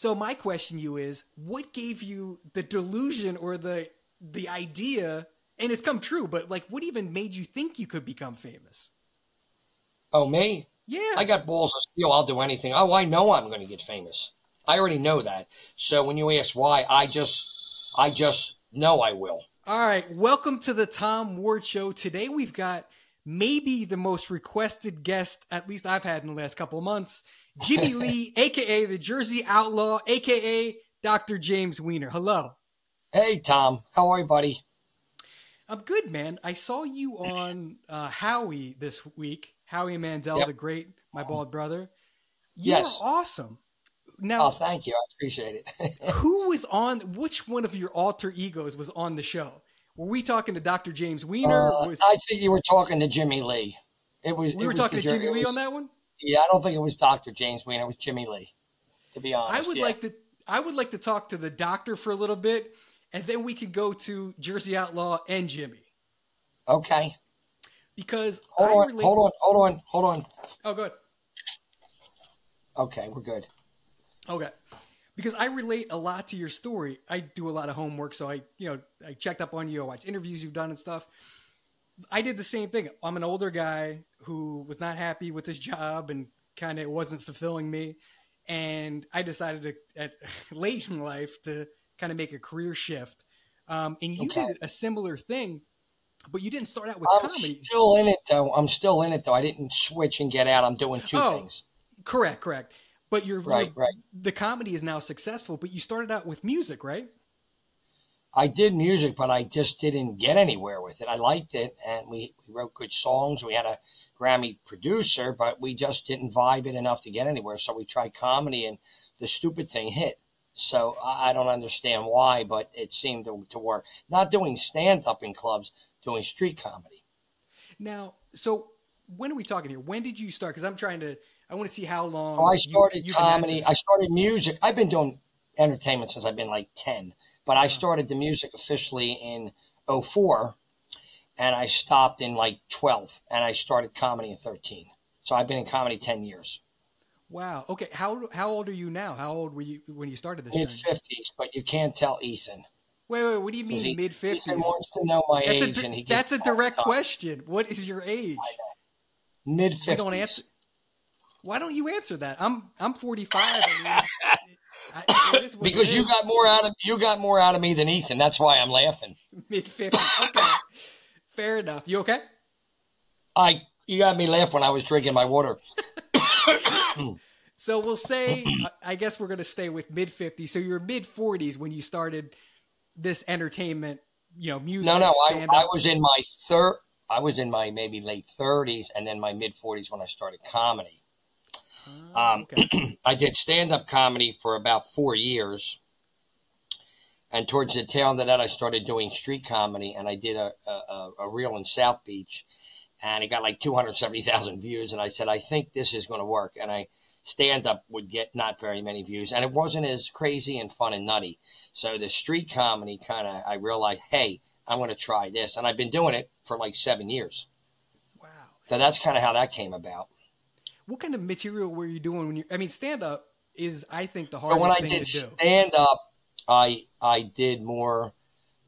So my question to you is, what gave you the delusion or the idea, and it's come true, but like what even made you think you could become famous? Oh, me? Yeah. I got balls of steel. I'll do anything. Oh, I know I'm going to get famous. I already know that. So when you ask why, I just know I will. All right. Welcome to the Tom Ward Show. Today we've got maybe the most requested guest, at least I've had in the last couple of months, Jimmy Lee, a.k.a. the Jersey Outlaw, a.k.a. Dr. James Wiener. Hello. Hey, Tom. How are you, buddy? I'm good, man. I saw you on Howie this week. Howie Mandel, yep. The great, my bald brother. Yes. You're awesome. Now, oh, thank you. I appreciate it. Who was on, which one of your alter egos was on the show? Were we talking to Dr. James Wiener? I think you were talking to Jimmy Lee. We were talking to Jimmy Lee on that one? Yeah, I don't think it was Dr. James Wiener. It was Jimmy Lee, to be honest. I would like to talk to the doctor for a little bit, and then we could go to Jersey Outlaw and Jimmy. Okay. Because hold on. Oh, good. Okay, we're good. Okay. Because I relate a lot to your story. I do a lot of homework, so I checked up on you. I watched interviews you've done and stuff. I did the same thing. I'm an older guy who was not happy with his job and kind of wasn't fulfilling me. And I decided to, at late in life, to kind of make a career shift. And you did a similar thing, but you didn't start out with comedy. I'm still in it though. I didn't switch and get out. I'm doing two things. Correct. But the comedy is now successful, but you started out with music, right? I did music, but I just didn't get anywhere with it. I liked it, and we wrote good songs. We had a Grammy producer, but we just didn't vibe it enough to get anywhere. So we tried comedy, and the stupid thing hit. So I don't understand why, but it seemed to work. Not doing stand-up in clubs, doing street comedy. Now, so when are we talking here? When did you start? Because I'm trying to... I want to see how long. So I started comedy. I started music. I've been doing entertainment since I've been like 10, but I started the music officially in 2004, and I stopped in like 2012, and I started comedy in 2013. So I've been in comedy 10 years. Wow. Okay. How old are you now? How old were you when you started this? Mid-50s, but you can't tell Ethan. Wait, what do you mean mid-50s? Ethan wants to know my age, and he gets. That's a direct question. What is your age? Mid-50s. Don't answer. Why don't you answer that? I'm 45. I mean, because you got more out of me than Ethan. That's why I'm laughing. Mid-50s. Okay, fair enough. You okay? You got me laugh when I was drinking my water. So we'll say I guess we're gonna stay with mid-50s. So you're mid-40s when you started this entertainment, music. No, I was in my maybe late 30s, and then my mid-40s when I started comedy. I did stand-up comedy for about 4 years, and towards the tail end of that, I started doing street comedy, and I did a reel in South Beach, and it got like 270,000 views, and I said, I think this is going to work, and stand-up would get not very many views, and it wasn't as crazy and fun and nutty, so the street comedy I realized, hey, I'm going to try this, and I've been doing it for like 7 years. Wow. So that's kind of how that came about. What kind of material were you doing when you? I mean, stand up is, I think, the hardest thing to do. So when I did stand up, I did more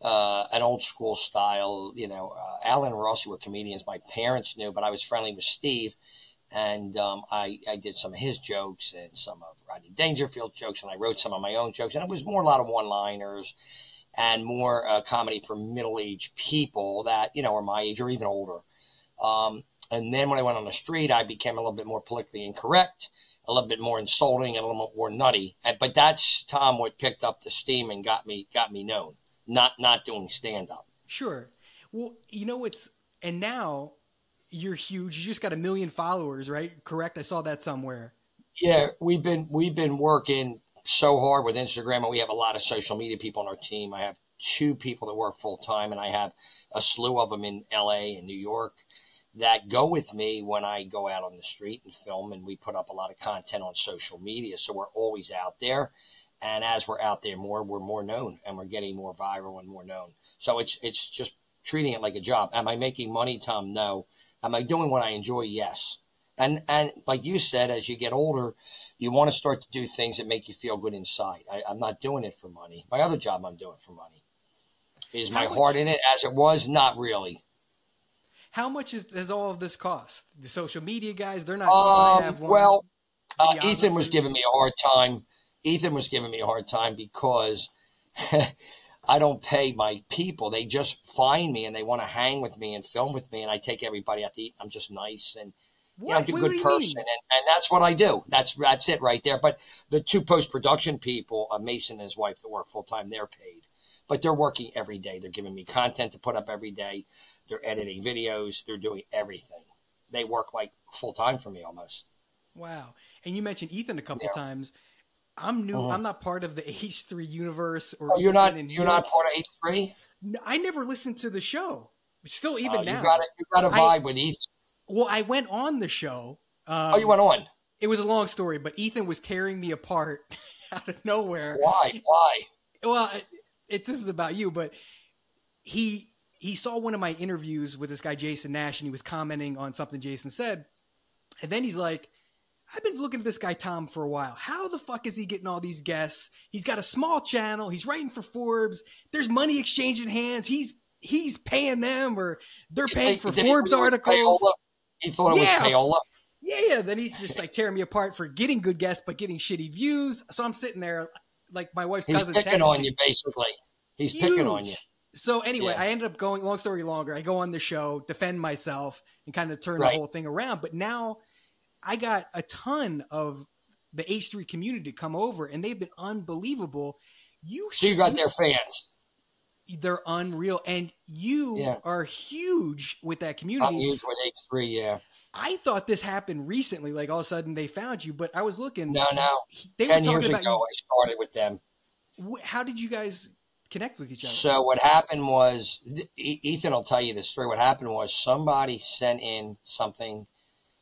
an old school style. Alan and Rossi were comedians. My parents knew, but I was friendly with Steve, and I did some of his jokes and some of Rodney Dangerfield jokes, and I wrote some of my own jokes, and it was more a lot of one-liners and more comedy for middle-aged people that are my age or even older. And then when I went on the street, I became a little bit more politically incorrect, a little bit more insulting, and a little bit more nutty. But that's, Tom, what picked up the steam and got me known, not doing stand-up. Sure. Well, and now you're huge. You just got 1 million followers, right? Correct? I saw that somewhere. Yeah, we've been working so hard with Instagram, and we have a lot of social media people on our team. I have 2 people that work full-time, and I have a slew of them in L.A. and New York that go with me when I go out on the street and film, and we put up a lot of content on social media. So we're always out there. And as we're out there more, we're more known, and we're getting more viral and more known. So it's just treating it like a job. Am I making money, Tom? No. Am I doing what I enjoy? Yes. And like you said, as you get older, You want to start to do things that make you feel good inside. I'm not doing it for money. My other job I'm doing for money. Is my heart in it as it was? Not really. How much has all of this cost? The social media guys, they're not. Well, Ethan was giving me a hard time. Ethan was giving me a hard time because I don't pay my people. They just find me and they want to hang with me and film with me. And I take everybody out to eat. I'm just nice and I'm a good person. And that's what I do. That's it right there. But the two post-production people, Mason and his wife that work full-time, they're paid. But they're working every day. They're giving me content to put up every day. They're editing videos. They're doing everything. They work like full-time for me almost. Wow. And you mentioned Ethan a couple times. I'm new. I'm not part of the H3 universe. Or you're not part of H3? No, I never listened to the show. Still even now. You got a vibe with Ethan. Well, I went on the show. You went on? It was a long story, but Ethan was tearing me apart out of nowhere. Why? Why? Well, this is about you, but he saw one of my interviews with this guy, Jason Nash, and he was commenting on something Jason said. And then he's like, I've been looking at this guy, Tom, for a while. How the fuck is he getting all these guests? He's got a small channel. He's writing for Forbes. There's money exchanging hands. He's paying them, or they're paying for Forbes articles. He thought it was payola. Yeah. Then he's just like tearing me apart for getting good guests, but getting shitty views. So I'm sitting there like my wife's cousin. He's picking on you, basically. He's picking on you. So anyway, I ended up going, long story longer, I go on the show, defend myself, and kind of turn the whole thing around. But now I got a ton of the H3 community to come over, and they've been unbelievable. So you got their fans. They're unreal. And you are huge with that community. I'm huge with H3, yeah. I thought this happened recently, like all of a sudden they found you, but I was looking. No, no. They 10 years ago, I started with them. How did you guys connect with each other? So what happened was, Ethan will tell you the story. What happened was somebody sent in something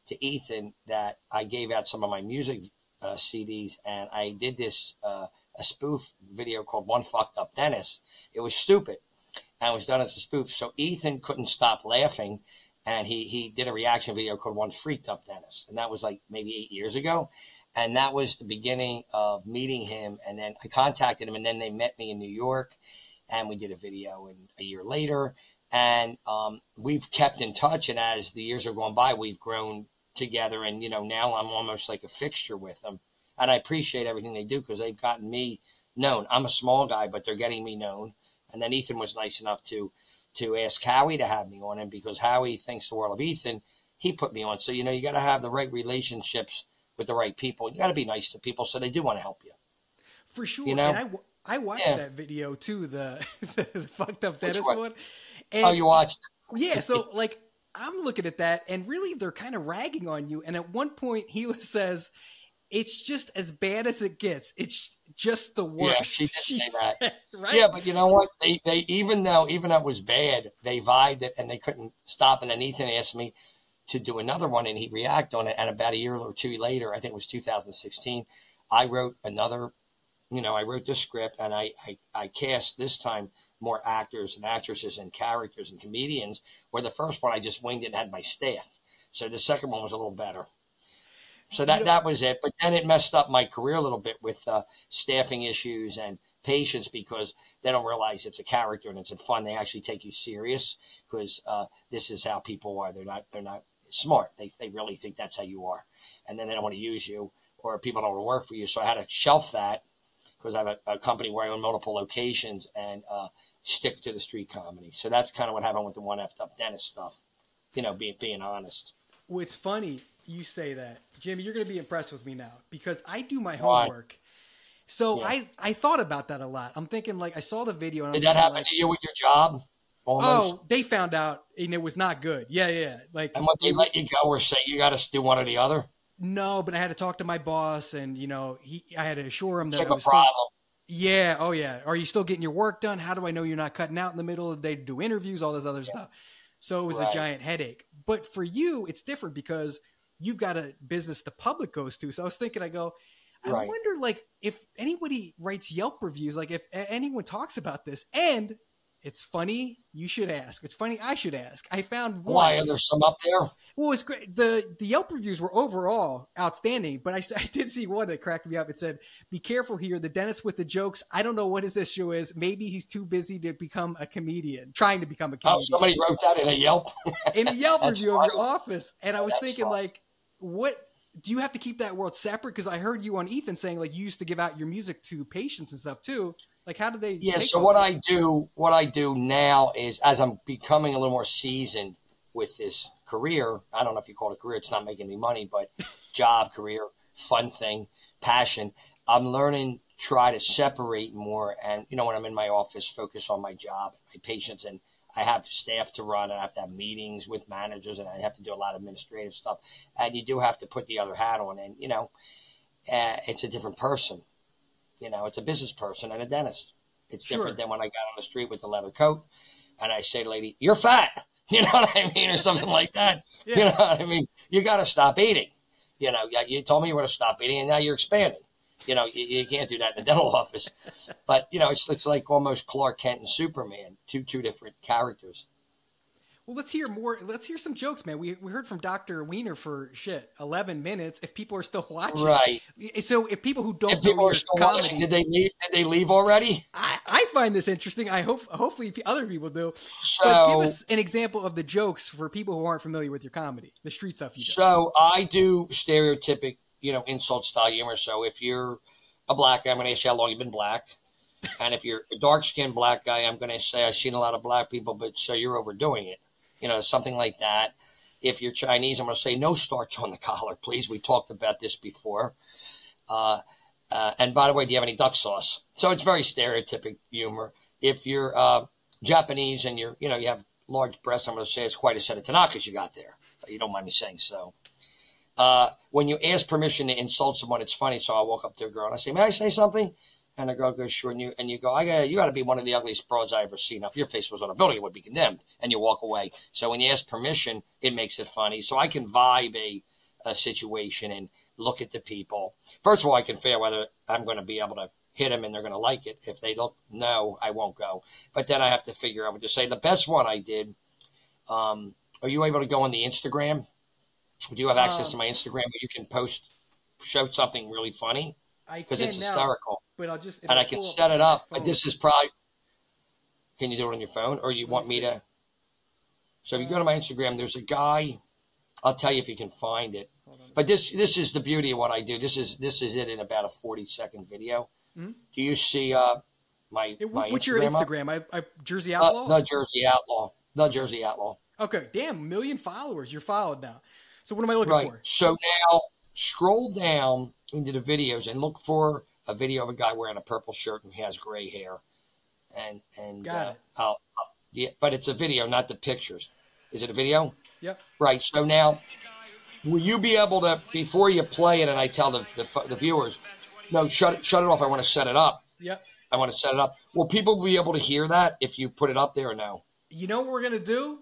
to Ethan that I gave out some of my music CDs, and I did this a spoof video called One Fucked Up Dentist. It was stupid, and it was done as a spoof. So Ethan couldn't stop laughing, and he did a reaction video called One Freaked Up Dentist, and that was like maybe 8 years ago. And that was the beginning of meeting him. And then I contacted him, and then they met me in New York, and we did a video and a year later. And we've kept in touch, and as the years are going by, we've grown together. And, you know, now I'm almost like a fixture with them. And I appreciate everything they do because they've gotten me known. I'm a small guy, but they're getting me known. And then Ethan was nice enough to ask Howie to have me on him because Howie thinks the world of Ethan. He put me on. So, you know, you got to have the right relationships with the right people. You got to be nice to people, so they do want to help you. For sure. You know? And I watched that video too, the fucked up dentist one. And, you watched it? Yeah, so like I'm looking at that, and really they're kind of ragging on you. And at one point, Hila says, it's just as bad as it gets. It's just the worst. Yeah, she did say that. Right? Yeah, but you know what? They even though it was bad, they vibed it, and they couldn't stop. And then Ethan asked me to do another one, and he reacted on it. And about a year or two later, I think it was 2016, I wrote another, you know, I wrote this script, and I cast this time more actors and actresses and characters and comedians, where the first one I just winged it and had my staff. So the second one was a little better. So that was it. But then it messed up my career a little bit with staffing issues and patients, because they don't realize it's a character and it's fun. They actually take you serious because this is how people are. They're not smart. They really think that's how you are, and then they don't want to use you, or people don't want to work for you. So I had to shelf that because I have a company where I own multiple locations, and stick to the street comedy. So that's kind of what happened with the One F'd Up Dentist stuff, you know, being honest. Well, it's funny you say that, Jimmy. You're going to be impressed with me now because I do my homework. So I thought about that a lot. I'm thinking, like, I saw the video. And did that happen to you with your job? Almost. Oh, they found out, and it was not good. Yeah. Like, and what, they let you go or say you got to do one or the other? No, but I had to talk to my boss, and you know, I had to assure him that it was a problem. Yeah, oh yeah. Are you still getting your work done? How do I know you're not cutting out in the middle of the day to do interviews, all this other stuff? So it was a giant headache. But for you, it's different because you've got a business the public goes to. So I was thinking, I go, I wonder, like, if anybody writes Yelp reviews, like if anyone talks about this. And It's funny you should ask. It's funny I should ask. I found one. Why are there some up there? Well, it's great. The Yelp reviews were overall outstanding, but I did see one that cracked me up. It said, "Be careful here. The dentist with the jokes. I don't know what his issue is. Maybe he's too busy to become a comedian, trying to become a comedian." Oh, somebody wrote that in a Yelp. In a Yelp review of your office, and I was thinking, like, what? Do you have to keep that world separate? Because I heard you on Ethan saying, like, you used to give out your music to patients and stuff too. Like, how do they? Yeah. So what I do now is, as I'm becoming a little more seasoned with this career, I don't know if you call it a career, it's not making me money, but job, career, fun thing, passion. I'm learning, try to separate more. And, you know, when I'm in my office, focus on my job, my patients, and I have staff to run, and I have to have meetings with managers, and I have to do a lot of administrative stuff. And you do have to put the other hat on, and, you know, it's a different person. You know, it's a business person and a dentist. It's different than when I got on the street with the leather coat and I say to the lady, "You're fat." You know what I mean? Or something like that. Yeah. You know what I mean? You got to stop eating. You know, you told me you were to stop eating and now you're expanding. You know, you can't do that in the dental office. But, you know, it's like almost Clark Kent and Superman, two different characters. Well, let's hear more. Let's hear some jokes, man. We heard from Dr. Wiener for 11 minutes. If people are still watching, right? So if people who don't, if people are still comedy, watching, did they leave already? I find this interesting. I hope hopefully other people do. So, but give us an example of the jokes for people who aren't familiar with your comedy, the street stuff you do. So I do stereotypic, you know, insult style humor. So if you're a black guy, I'm going to ask you how long you've been black. And if you're a dark skinned black guy, I'm going to say, I've seen a lot of black people, but so you're overdoing it. You know, something like that. If you're Chinese, I'm going to say, no starch on the collar, please. We talked about this before. And by the way, do you have any duck sauce? So it's very stereotypic humor. If you're Japanese and you're, you know, you have large breasts, I'm going to say it's quite a set of Tanakas you got there. You don't mind me saying so. When you ask permission to insult someone, it's funny. So I walk up to a girl and I say, may I say something? And the girl goes, sure. And you go, you got to be one of the ugliest broads I ever seen. Now, if your face was on a building, it would be condemned. And you walk away. So when you ask permission, it makes it funny. So I can vibe a situation and look at the people. First of all, I can figure whether I'm going to be able to hit them and they're going to like it. If they don't, no, I won't go. But then I have to figure out what to say. The best one I did, are you able to go on the Instagram? Do you have access to my Instagram where you can show something really funny? Because it's hysterical. But I'll just, and I can set it up. This is probably, can you do it on your phone or you want me to? So if you go to my Instagram, there's a guy, I'll tell you if you can find it, but this is the beauty of what I do. This is it in about a 40-second video. Mm-hmm. Do you see, what's your Instagram? Jersey Outlaw? The Jersey Outlaw. Okay. Damn, 1 million followers. You're followed now. So what am I looking for? So now scroll down into the videos and look for a video of a guy wearing a purple shirt and he has gray hair, and got it. Yeah, but it's a video, not the pictures. Is it a video? Yep. Right. So now, will you be able to, before you play it, and I tell the viewers, no, shut it off. I want to set it up. Yep. I want to set it up. Will people be able to hear that if you put it up there or no? You know what we're gonna do?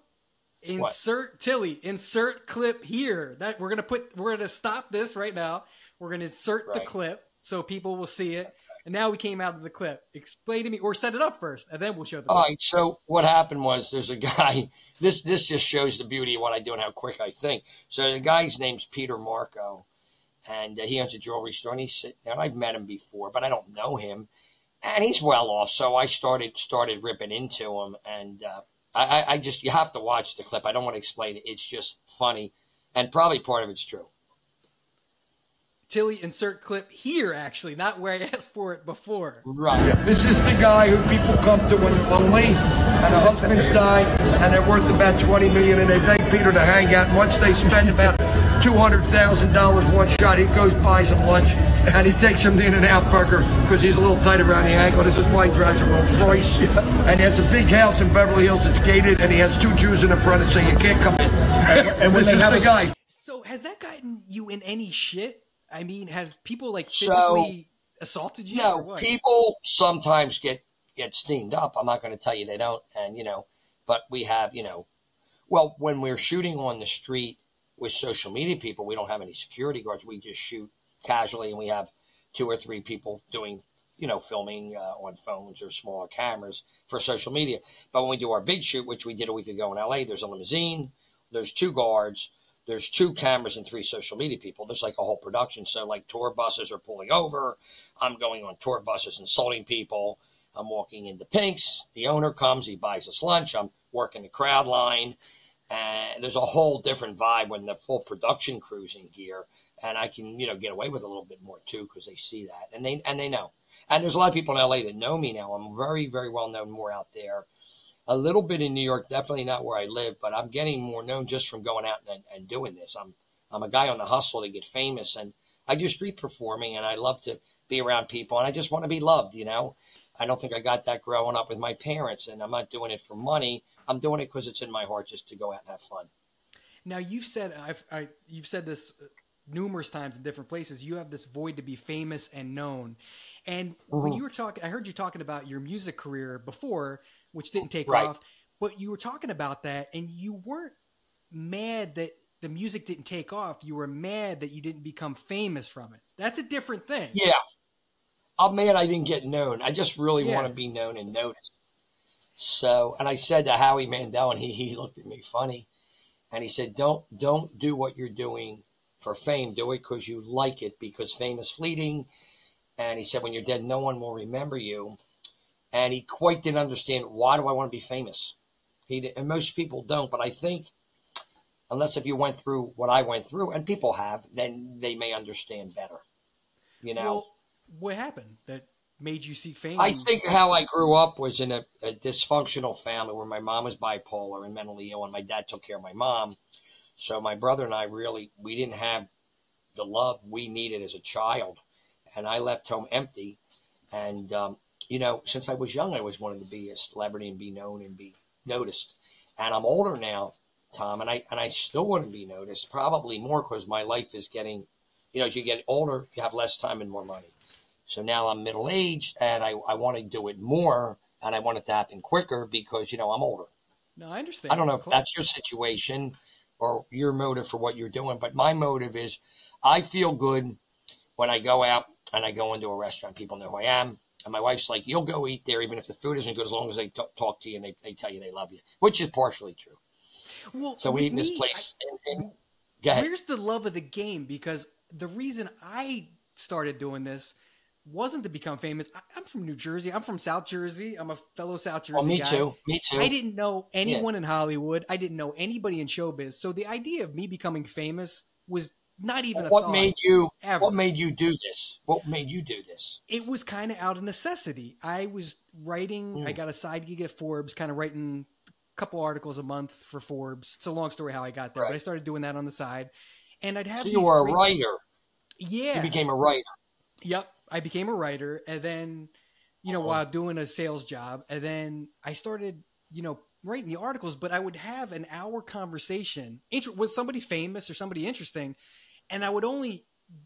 Insert Tilly. Insert clip here. That we're gonna stop this right now. We're gonna insert the clip. So people will see it. And now we came out of the clip. Explain to me, or set it up first, and then we'll show the clip. All right, so what happened was there's a guy. This just shows the beauty of what I do and how quick I think. So the guy's name's Peter Marco, and he owns a jewelry store. And he's sitting there, and I've met him before, but I don't know him. And he's well off, so I started ripping into him. And I just, you have to watch the clip. I don't want to explain it. It's just funny, and probably part of it's true. Tilly, insert clip here, actually, not where I asked for it before. Right. Yeah. This is the guy who people come to when they're lonely, and the husband's died, and they're worth about $20 million, and they beg Peter to hang out. And once they spend about $200,000 one shot, he goes, buys them lunch, and he takes them to In-N-Out Burger because he's a little tight around the ankle. This is why he drives a Rolls Royce. And he has a big house in Beverly Hills. It's gated, and he has two Jews in the front and say, you can't come in. And when they have a guy. So has that gotten you in any shit? I mean, have people like physically assaulted you? No, people sometimes get steamed up. I'm not going to tell you they don't. And, you know, but we have, you know, well, when we're shooting on the street with social media people, we don't have any security guards. We just shoot casually and we have 2 or 3 people doing you know, filming on phones or smaller cameras for social media. But when we do our big shoot, which we did a week ago in LA, there's a limousine, there's two guards, there's two cameras and three social media people. There's like a whole production. So like tour buses are pulling over. I'm going on tour buses insulting people. I'm walking into Pink's. The owner comes. He buys us lunch. I'm working the crowd line. And there's a whole different vibe when the full production crew's in gear. And I can, you know, get away with a little bit more too because they see that. And they know. And there's a lot of people in L.A. that know me now. I'm very, very well known more out there. A little bit in New York, definitely not where I live, but I'm getting more known just from going out and doing this. I'm a guy on the hustle to get famous, and I do street performing, and I love to be around people, and I just want to be loved, you know. I don't think I got that growing up with my parents, and I'm not doing it for money. I'm doing it because it's in my heart just to go out and have fun. Now, you've said you've said this numerous times in different places. You have this void to be famous and known, and when you were talking, I heard you talking about your music career before, which didn't take off, but you were talking about that and you weren't mad that the music didn't take off. You were mad that you didn't become famous from it. That's a different thing. Yeah. I'm mad I didn't get known. I just really want to be known and noticed. So, and I said to Howie Mandel, and he looked at me funny and he said, don't do what you're doing for fame. Do it because you like it, because fame is fleeting. And he said, when you're dead, no one will remember you. And he quite didn't understand, why do I want to be famous? And most people don't, but I think unless if you went through what I went through, and people have, then they may understand better. You know, well, what happened that made you seek fame? I think how I grew up was in a dysfunctional family where my mom was bipolar and mentally ill, and my dad took care of my mom. So my brother and I really, we didn't have the love we needed as a child. And I left home empty, and, you know, since I was young, I always wanted to be a celebrity and be known and be noticed. And I'm older now, Tom, and I still want to be noticed, probably more because my life is getting, you know, as you get older, you have less time and more money. So now I'm middle-aged, and I want to do it more, and I want it to happen quicker because, you know, I'm older. No, I understand. I don't know if that's your situation or your motive for what you're doing, but my motive is I feel good when I go out and I go into a restaurant. People know who I am. And my wife's like, you'll go eat there even if the food isn't good, as long as they talk to you and they tell you they love you, which is partially true. Well, so we eat in this place. Where's the love of the game? Because the reason I started doing this wasn't to become famous. I'm from New Jersey. I'm from South Jersey. I'm a fellow South Jersey guy. Me too. I didn't know anyone in Hollywood. I didn't know anybody in showbiz. So the idea of me becoming famous was not even a thought. What made you do this? What made you do this? It was kind of out of necessity. I was writing. I got a side gig at Forbes, kind of writing a couple articles a month for Forbes. It's a long story how I got there, but I started doing that on the side. And I'd have. So you were a writer. Yeah. You became a writer. Yep, I became a writer, and then, you know, while doing a sales job, and then I started, you know, writing the articles. But I would have an hour conversation with somebody famous or somebody interesting. And I would only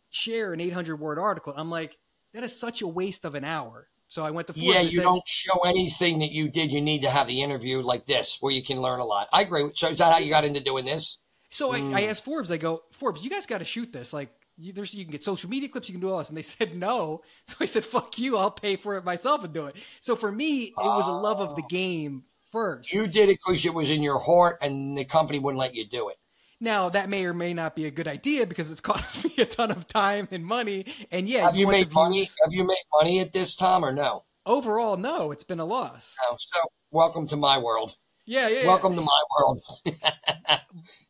share an 800-word article. I'm like, that is such a waste of an hour. So I went to Forbes. Yeah, you don't show anything that you did. You need to have the interview like this where you can learn a lot. I agree. So is that how you got into doing this? So I asked Forbes. I go, Forbes, you guys got to shoot this. Like, you can get social media clips. You can do all this. And they said no. So I said, fuck you. I'll pay for it myself and do it. So for me, it was a love of the game first. You did it because it was in your heart and the company wouldn't let you do it. Now, that may or may not be a good idea because it's cost me a ton of time and money. And yeah, have you made money? Have you made money at this time or no? Overall, no. It's been a loss. No, so welcome to my world. Yeah. Welcome to my world.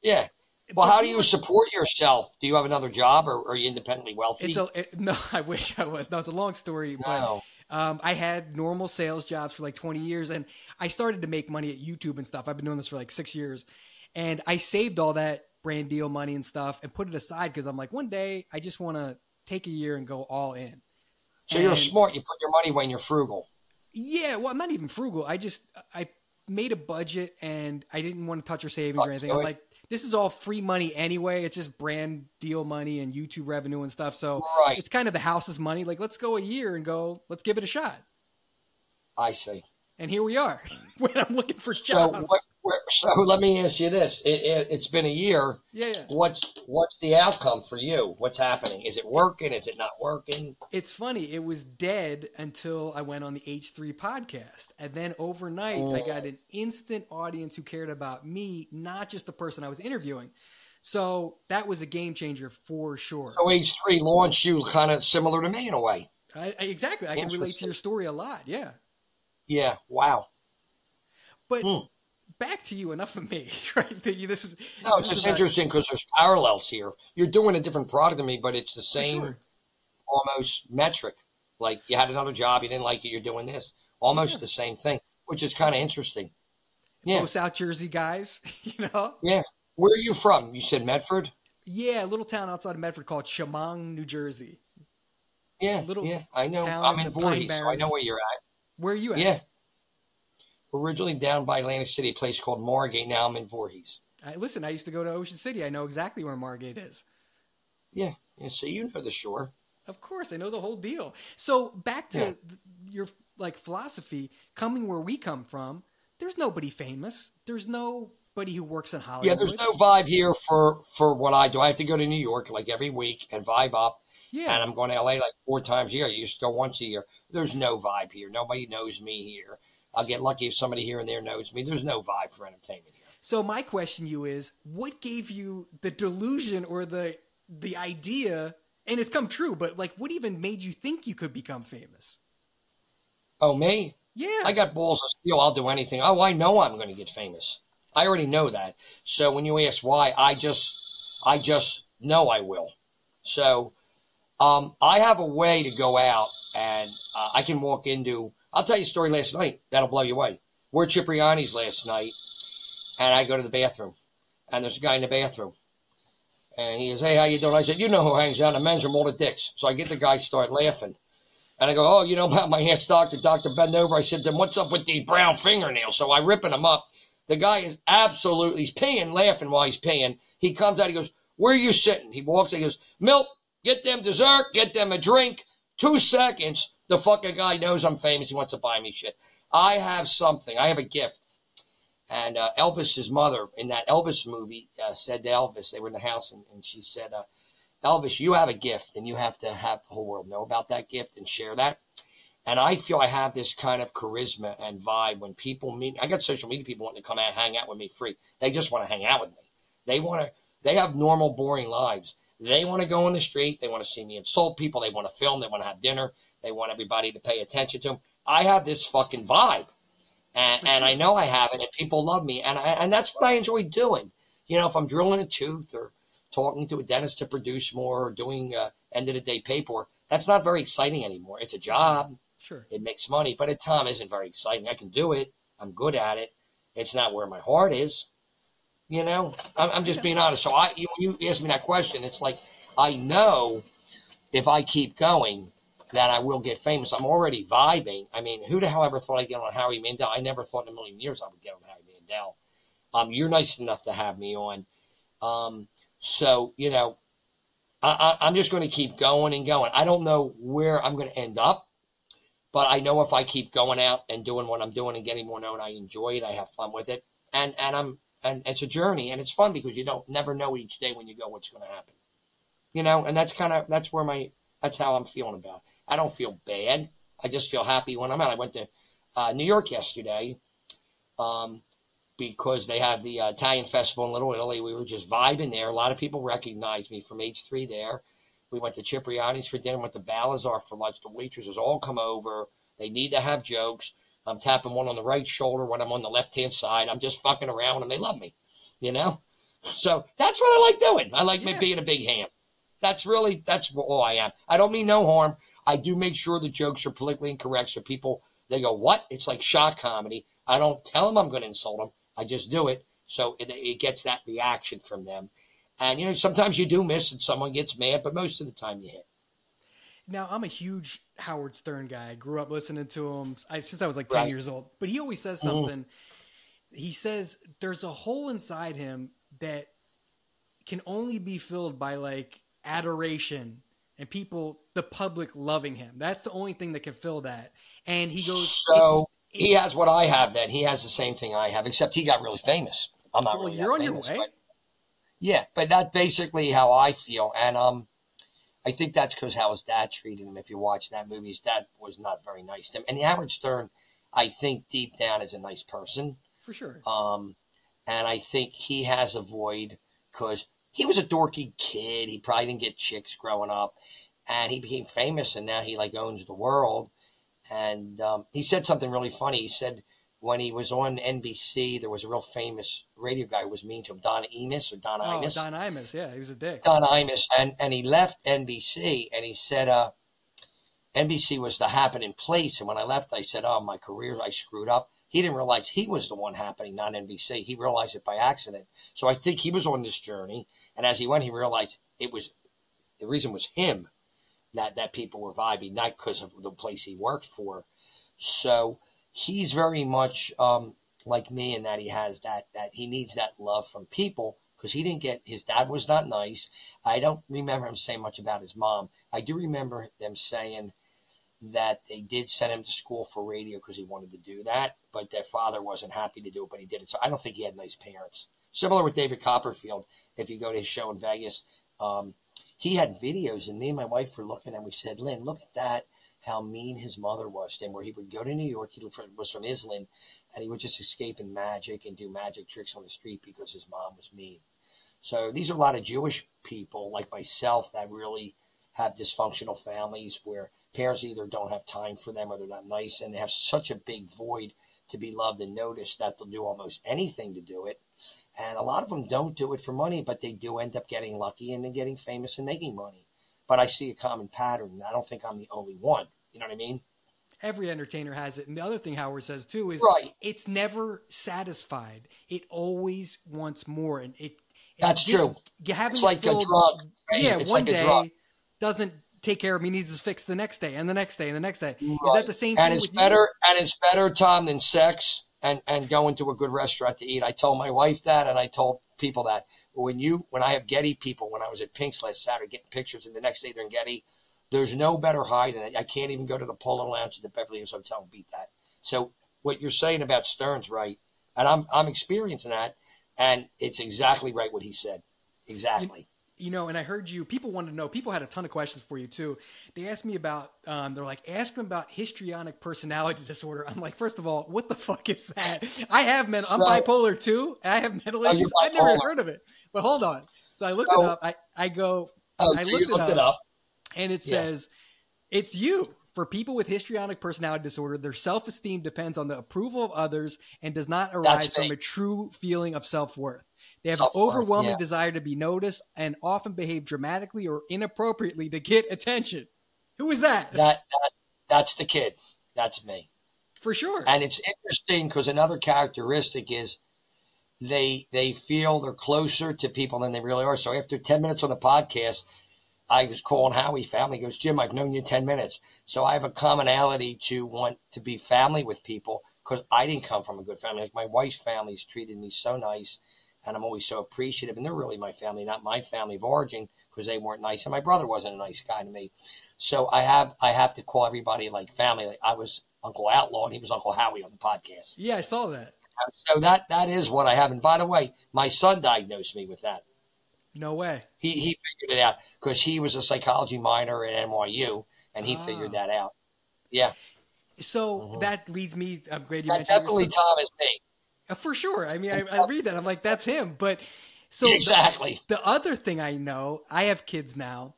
Yeah. Well, how do you support yourself? Do you have another job, or are you independently wealthy? No, I wish I was. No, it's a long story. No. But, I had normal sales jobs for like 20 years, and I started to make money at YouTube and stuff. I've been doing this for like 6 years. And I saved all that brand deal money and stuff and put it aside because I'm like, one day I just want to take a year and go all in. So you're smart. You put your money away and you're frugal. Yeah. Well, I'm not even frugal. I made a budget and I didn't want to touch your savings or anything. I'm like, this is all free money anyway. It's just brand deal money and YouTube revenue and stuff. So it's kind of the house's money. Like, let's go a year and go, let's give it a shot. I see. And here we are when I'm looking for jobs. So let me ask you this: It's been a year. Yeah. What's the outcome for you? What's happening? Is it working? Is it not working? It's funny. It was dead until I went on the H3 podcast, and then overnight I got an instant audience who cared about me, not just the person I was interviewing. So that was a game changer for sure. So H3 launched you kind of similar to me in a way. Exactly. I can relate to your story a lot. Yeah. Yeah. Wow. But. Back to you. Enough of me, right? This is no. It's just interesting because there's parallels here. You're doing a different product than me, but it's the same, sure. Almost metric. Like you had another job, you didn't like it. You're doing this, almost the same thing, which is kind of interesting. Yeah, both South Jersey guys, you know. Yeah, where are you from? You said Medford. Yeah, a little town outside of Medford called Chemung, New Jersey. Yeah, I know. I'm in Voorhees, so I know where you're at. Where are you at? Yeah. Originally down by Atlantic City, a place called Margate. Now I'm in Voorhees. Listen, I used to go to Ocean City. I know exactly where Margate is. Yeah. So you know the shore. Of course. I know the whole deal. So back to your like philosophy, coming where we come from, there's nobody famous. There's nobody who works in Hollywood. Yeah, there's no vibe here for what I do. I have to go to New York like every week and vibe up. Yeah. And I'm going to L.A. like 4 times a year. I used to go once a year. There's no vibe here. Nobody knows me here. I'll get lucky if somebody here and there knows me. There's no vibe for entertainment here. So my question to you is, what gave you the delusion or the idea, and it's come true, but like what even made you think you could become famous? Oh, me? Yeah. I got balls of steel. I'll do anything. Oh, I know I'm going to get famous. I already know that. So when you ask why, I just know I will. So I have a way to go out and I can walk into... I'll tell you a story last night that'll blow you away. We're at Cipriani's last night, and I go to the bathroom, and there's a guy in the bathroom. And he goes, hey, how you doing? I said, you know who hangs out in the men's room, all the dicks. So I get the guy, start laughing. And I go, oh, you know about my hair stock, Dr. Bend Over. I said, then what's up with these brown fingernails? So I'm ripping them up. The guy is absolutely, he's peeing, laughing while he's peeing. He comes out, he goes, where are you sitting? He walks, he goes, milk, get them dessert, get them a drink, 2 seconds. The fucking guy knows I'm famous. He wants to buy me shit. I have something. I have a gift. And Elvis's mother in that Elvis movie said to Elvis, they were in the house, and she said, Elvis, you have a gift, and you have to have the whole world know about that gift and share that. And I feel I have this kind of charisma and vibe when people meet me. I got social media people wanting to come out and hang out with me free. They just want to hang out with me. They want to. They have normal, boring lives. They want to go on the street. They want to see me insult people. They want to film. They want to have dinner. They want everybody to pay attention to them. I have this fucking vibe, and I know I have it, and people love me, and that's what I enjoy doing. You know, if I'm drilling a tooth or talking to a dentist to produce more or doing end-of-the-day paperwork, that's not very exciting anymore. It's a job. Sure. It makes money, but at time isn't very exciting. I can do it. I'm good at it. It's not where my heart is. You know, I'm just being honest. So when you ask me that question, it's like I know if I keep going – that I will get famous. I'm already vibing. I mean, who the hell ever thought I'd get on Howie Mandel? I never thought in a million years I would get on Howie Mandel. You're nice enough to have me on. So, you know, I'm just going to keep going and going. I don't know where I'm going to end up, but I know if I keep going out and doing what I'm doing and getting more known, I enjoy it. I have fun with it. And it's a journey, and it's fun because you don't never know each day when you go what's going to happen. You know, and that's kind of, that's where my... That's how I'm feeling about it. I don't feel bad. I just feel happy when I'm out. I went to New York yesterday because they have the Italian Festival in Little Italy. We were just vibing there. A lot of people recognized me from H3 there. We went to Cipriani's for dinner, went to Balazar for lunch. The waitresses all come over. They need to have jokes. I'm tapping one on the right shoulder when I'm on the left-hand side. I'm just fucking around with them. They love me, you know? So that's what I like doing. I like me being a big ham. That's all I am. I don't mean no harm. I do make sure the jokes are politically incorrect so people, they go, what? It's like shock comedy. I don't tell them I'm going to insult them. I just do it. So it gets that reaction from them. And, you know, sometimes you do miss and someone gets mad, but most of the time you hit. Now, I'm a huge Howard Stern guy. I grew up listening to him since I was like 10 years old. But he always says something. He says there's a hole inside him that can only be filled by, like, adoration and people, the public loving him. That's the only thing that can fill that. And he goes, so He has what I have then. He has the same thing I have, except he got really famous. I'm not really that famous. You're on your way. But yeah, but that's basically how I feel. And I think that's because how his dad treated him. If you watch that movie, his dad was not very nice to him. And Howard Stern, I think deep down, is a nice person. For sure. And I think he has a void because he was a dorky kid. He probably didn't get chicks growing up. And he became famous, and now he, like, owns the world. And he said something really funny. He said when he was on NBC, there was a real famous radio guy who was mean to him, Don Imus or Don Imus. Don Imus, yeah, he was a dick. Don Imus, and he left NBC, and he said NBC was the happening place. And when I left, I said, oh, my career, I screwed up. He didn't realize he was the one happening, not NBC. He realized it by accident. So I think he was on this journey, and as he went, he realized it was the reason was him. That people were vibing, not because of the place he worked for. So he's very much like me in that he has that he needs that love from people because he didn't get, his dad was not nice. I don't remember him saying much about his mom. I do remember them saying that they did send him to school for radio because he wanted to do that, but their father wasn't happy to do it, but he did it. So I don't think he had nice parents. Similar with David Copperfield. If you go to his show in Vegas, he had videos, and me and my wife were looking, and we said, Lynn, look at that, how mean his mother was to him, where he would go to New York, he was from Islip, and he would just escape in magic and do magic tricks on the street because his mom was mean. So these are a lot of Jewish people like myself that really have dysfunctional families where parents either don't have time for them or they're not nice, and they have such a big void to be loved and noticed that they'll do almost anything to do it. And a lot of them don't do it for money, but they do end up getting lucky and then getting famous and making money. But I see a common pattern. I don't think I'm the only one. You know what I mean? Every entertainer has it. And the other thing Howard says, too, is it's never satisfied. It always wants more. And that's true. It's like a drug. Right? Yeah, it's one like a drug. Doesn't take care of him. He needs his fix the next day and the next day and the next day. Right. Is that the same thing with you? And it's better, Tom, than sex. And going to a good restaurant to eat. I told my wife that, and I told people that. When I have Getty people, when I was at Pink's last Saturday getting pictures, and the next day they're in Getty, there's no better high than that. I can't even go to the Polo Lounge at the Beverly Hills Hotel and beat that. So what you're saying about Stern's right, and I'm experiencing that, and it's exactly right what he said. Exactly. You know, and I heard you, people wanted to know, people had a ton of questions for you too. They asked me about, they're like, ask them about histrionic personality disorder. I'm like, first of all, what the fuck is that? I have mental, I'm bipolar too. And I have mental issues. I've never heard of it, but hold on. So I looked it up. I looked it up and it says, it's you. For people with histrionic personality disorder, their self-esteem depends on the approval of others and does not arise from a true feeling of self-worth. They have an overwhelming desire to be noticed and often behave dramatically or inappropriately to get attention. Who is that? That's the kid. That's me. For sure. And it's interesting because another characteristic is they feel they're closer to people than they really are. So after 10 minutes on the podcast, I was calling Howie family. He goes, Jim, I've known you 10 minutes. So I have a commonality to want to be family with people because I didn't come from a good family. Like my wife's family's treated me so nice. And I'm always so appreciative. And they're really my family, not my family of origin, because they weren't nice. And my brother wasn't a nice guy to me. So I have to call everybody like family. Like I was Uncle Outlaw and he was Uncle Howie on the podcast. Yeah, I saw that. So that is what I have. And by the way, my son diagnosed me with that. No way. He figured it out because he was a psychology minor at NYU and he figured that out. Yeah. So that leads me, I'm glad you mentioned that. Definitely Tom is me. For sure. I mean, I read that. I'm like, that's him. But so exactly the other thing I know, I have kids now,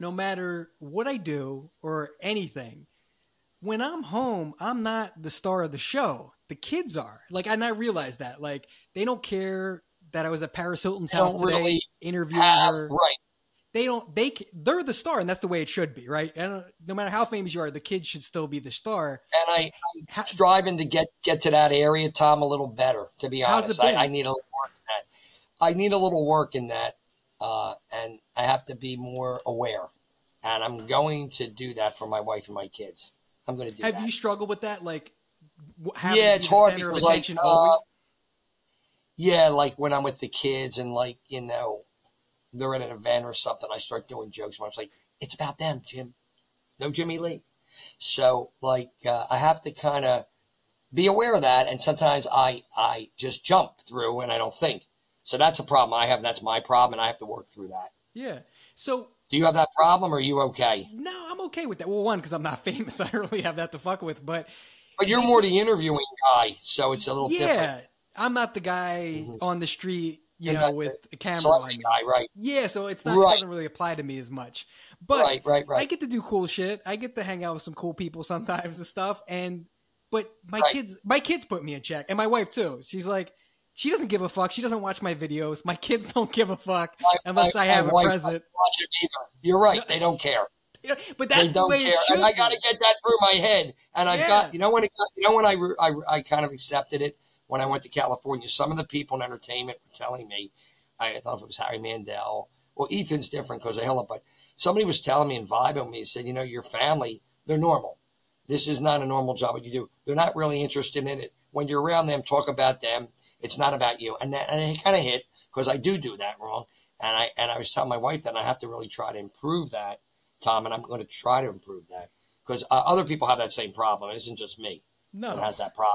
no matter what I do or anything, when I'm home, I'm not the star of the show. The kids are like, and I realize that like, they don't care that I was at Paris Hilton's house today interviewing her. Right. They're the star, and that's the way it should be, right? And no matter how famous you are, the kids should still be the star. And I'm striving to get to that area, Tom, a little better, to be honest. I need a little work in that. I need a little work in that, and I have to be more aware. And I'm going to do that for my wife and my kids. I'm going to do that. Have you struggled with that? Like, yeah, it's hard because, like, yeah, like when I'm with the kids and, like, you know, they're at an event or something, I start doing jokes. And I was like, it's about them, Jim. No Jimmy Lee. So, like, I have to kind of be aware of that. And sometimes I just jump through and I don't think. So that's a problem I have. That's my problem. And I have to work through that. Yeah. So do you have that problem or are you okay? No, I'm okay with that. Well, one, because I'm not famous. I really have that to fuck with. But you're more the interviewing guy. So it's a little different. I'm not the guy on the street, you know, with a camera celebrity guy, right? Yeah, so it's not doesn't really apply to me as much. But I get to do cool shit. I get to hang out with some cool people sometimes and stuff. And but my kids put me in check, and my wife too. She's like, she doesn't give a fuck. She doesn't watch my videos. My kids don't give a fuck unless I have a present. You're right. They don't care. But that's the way it should be. And I got to get that through my head. And I've got you know when I kind of accepted it. When I went to California, some of the people in entertainment were telling me, I thought if it was Howie Mandel, well, Ethan's different because of Hila, but somebody was telling me and vibing with me and said, you know, your family, they're normal. This is not a normal job what you do. They're not really interested in it. When you're around them, talk about them. It's not about you. And that, and it kind of hit because I do that wrong. And I was telling my wife that I have to really try to improve that, Tom, and I'm going to try to improve that because other people have that same problem. It isn't just me that has that problem.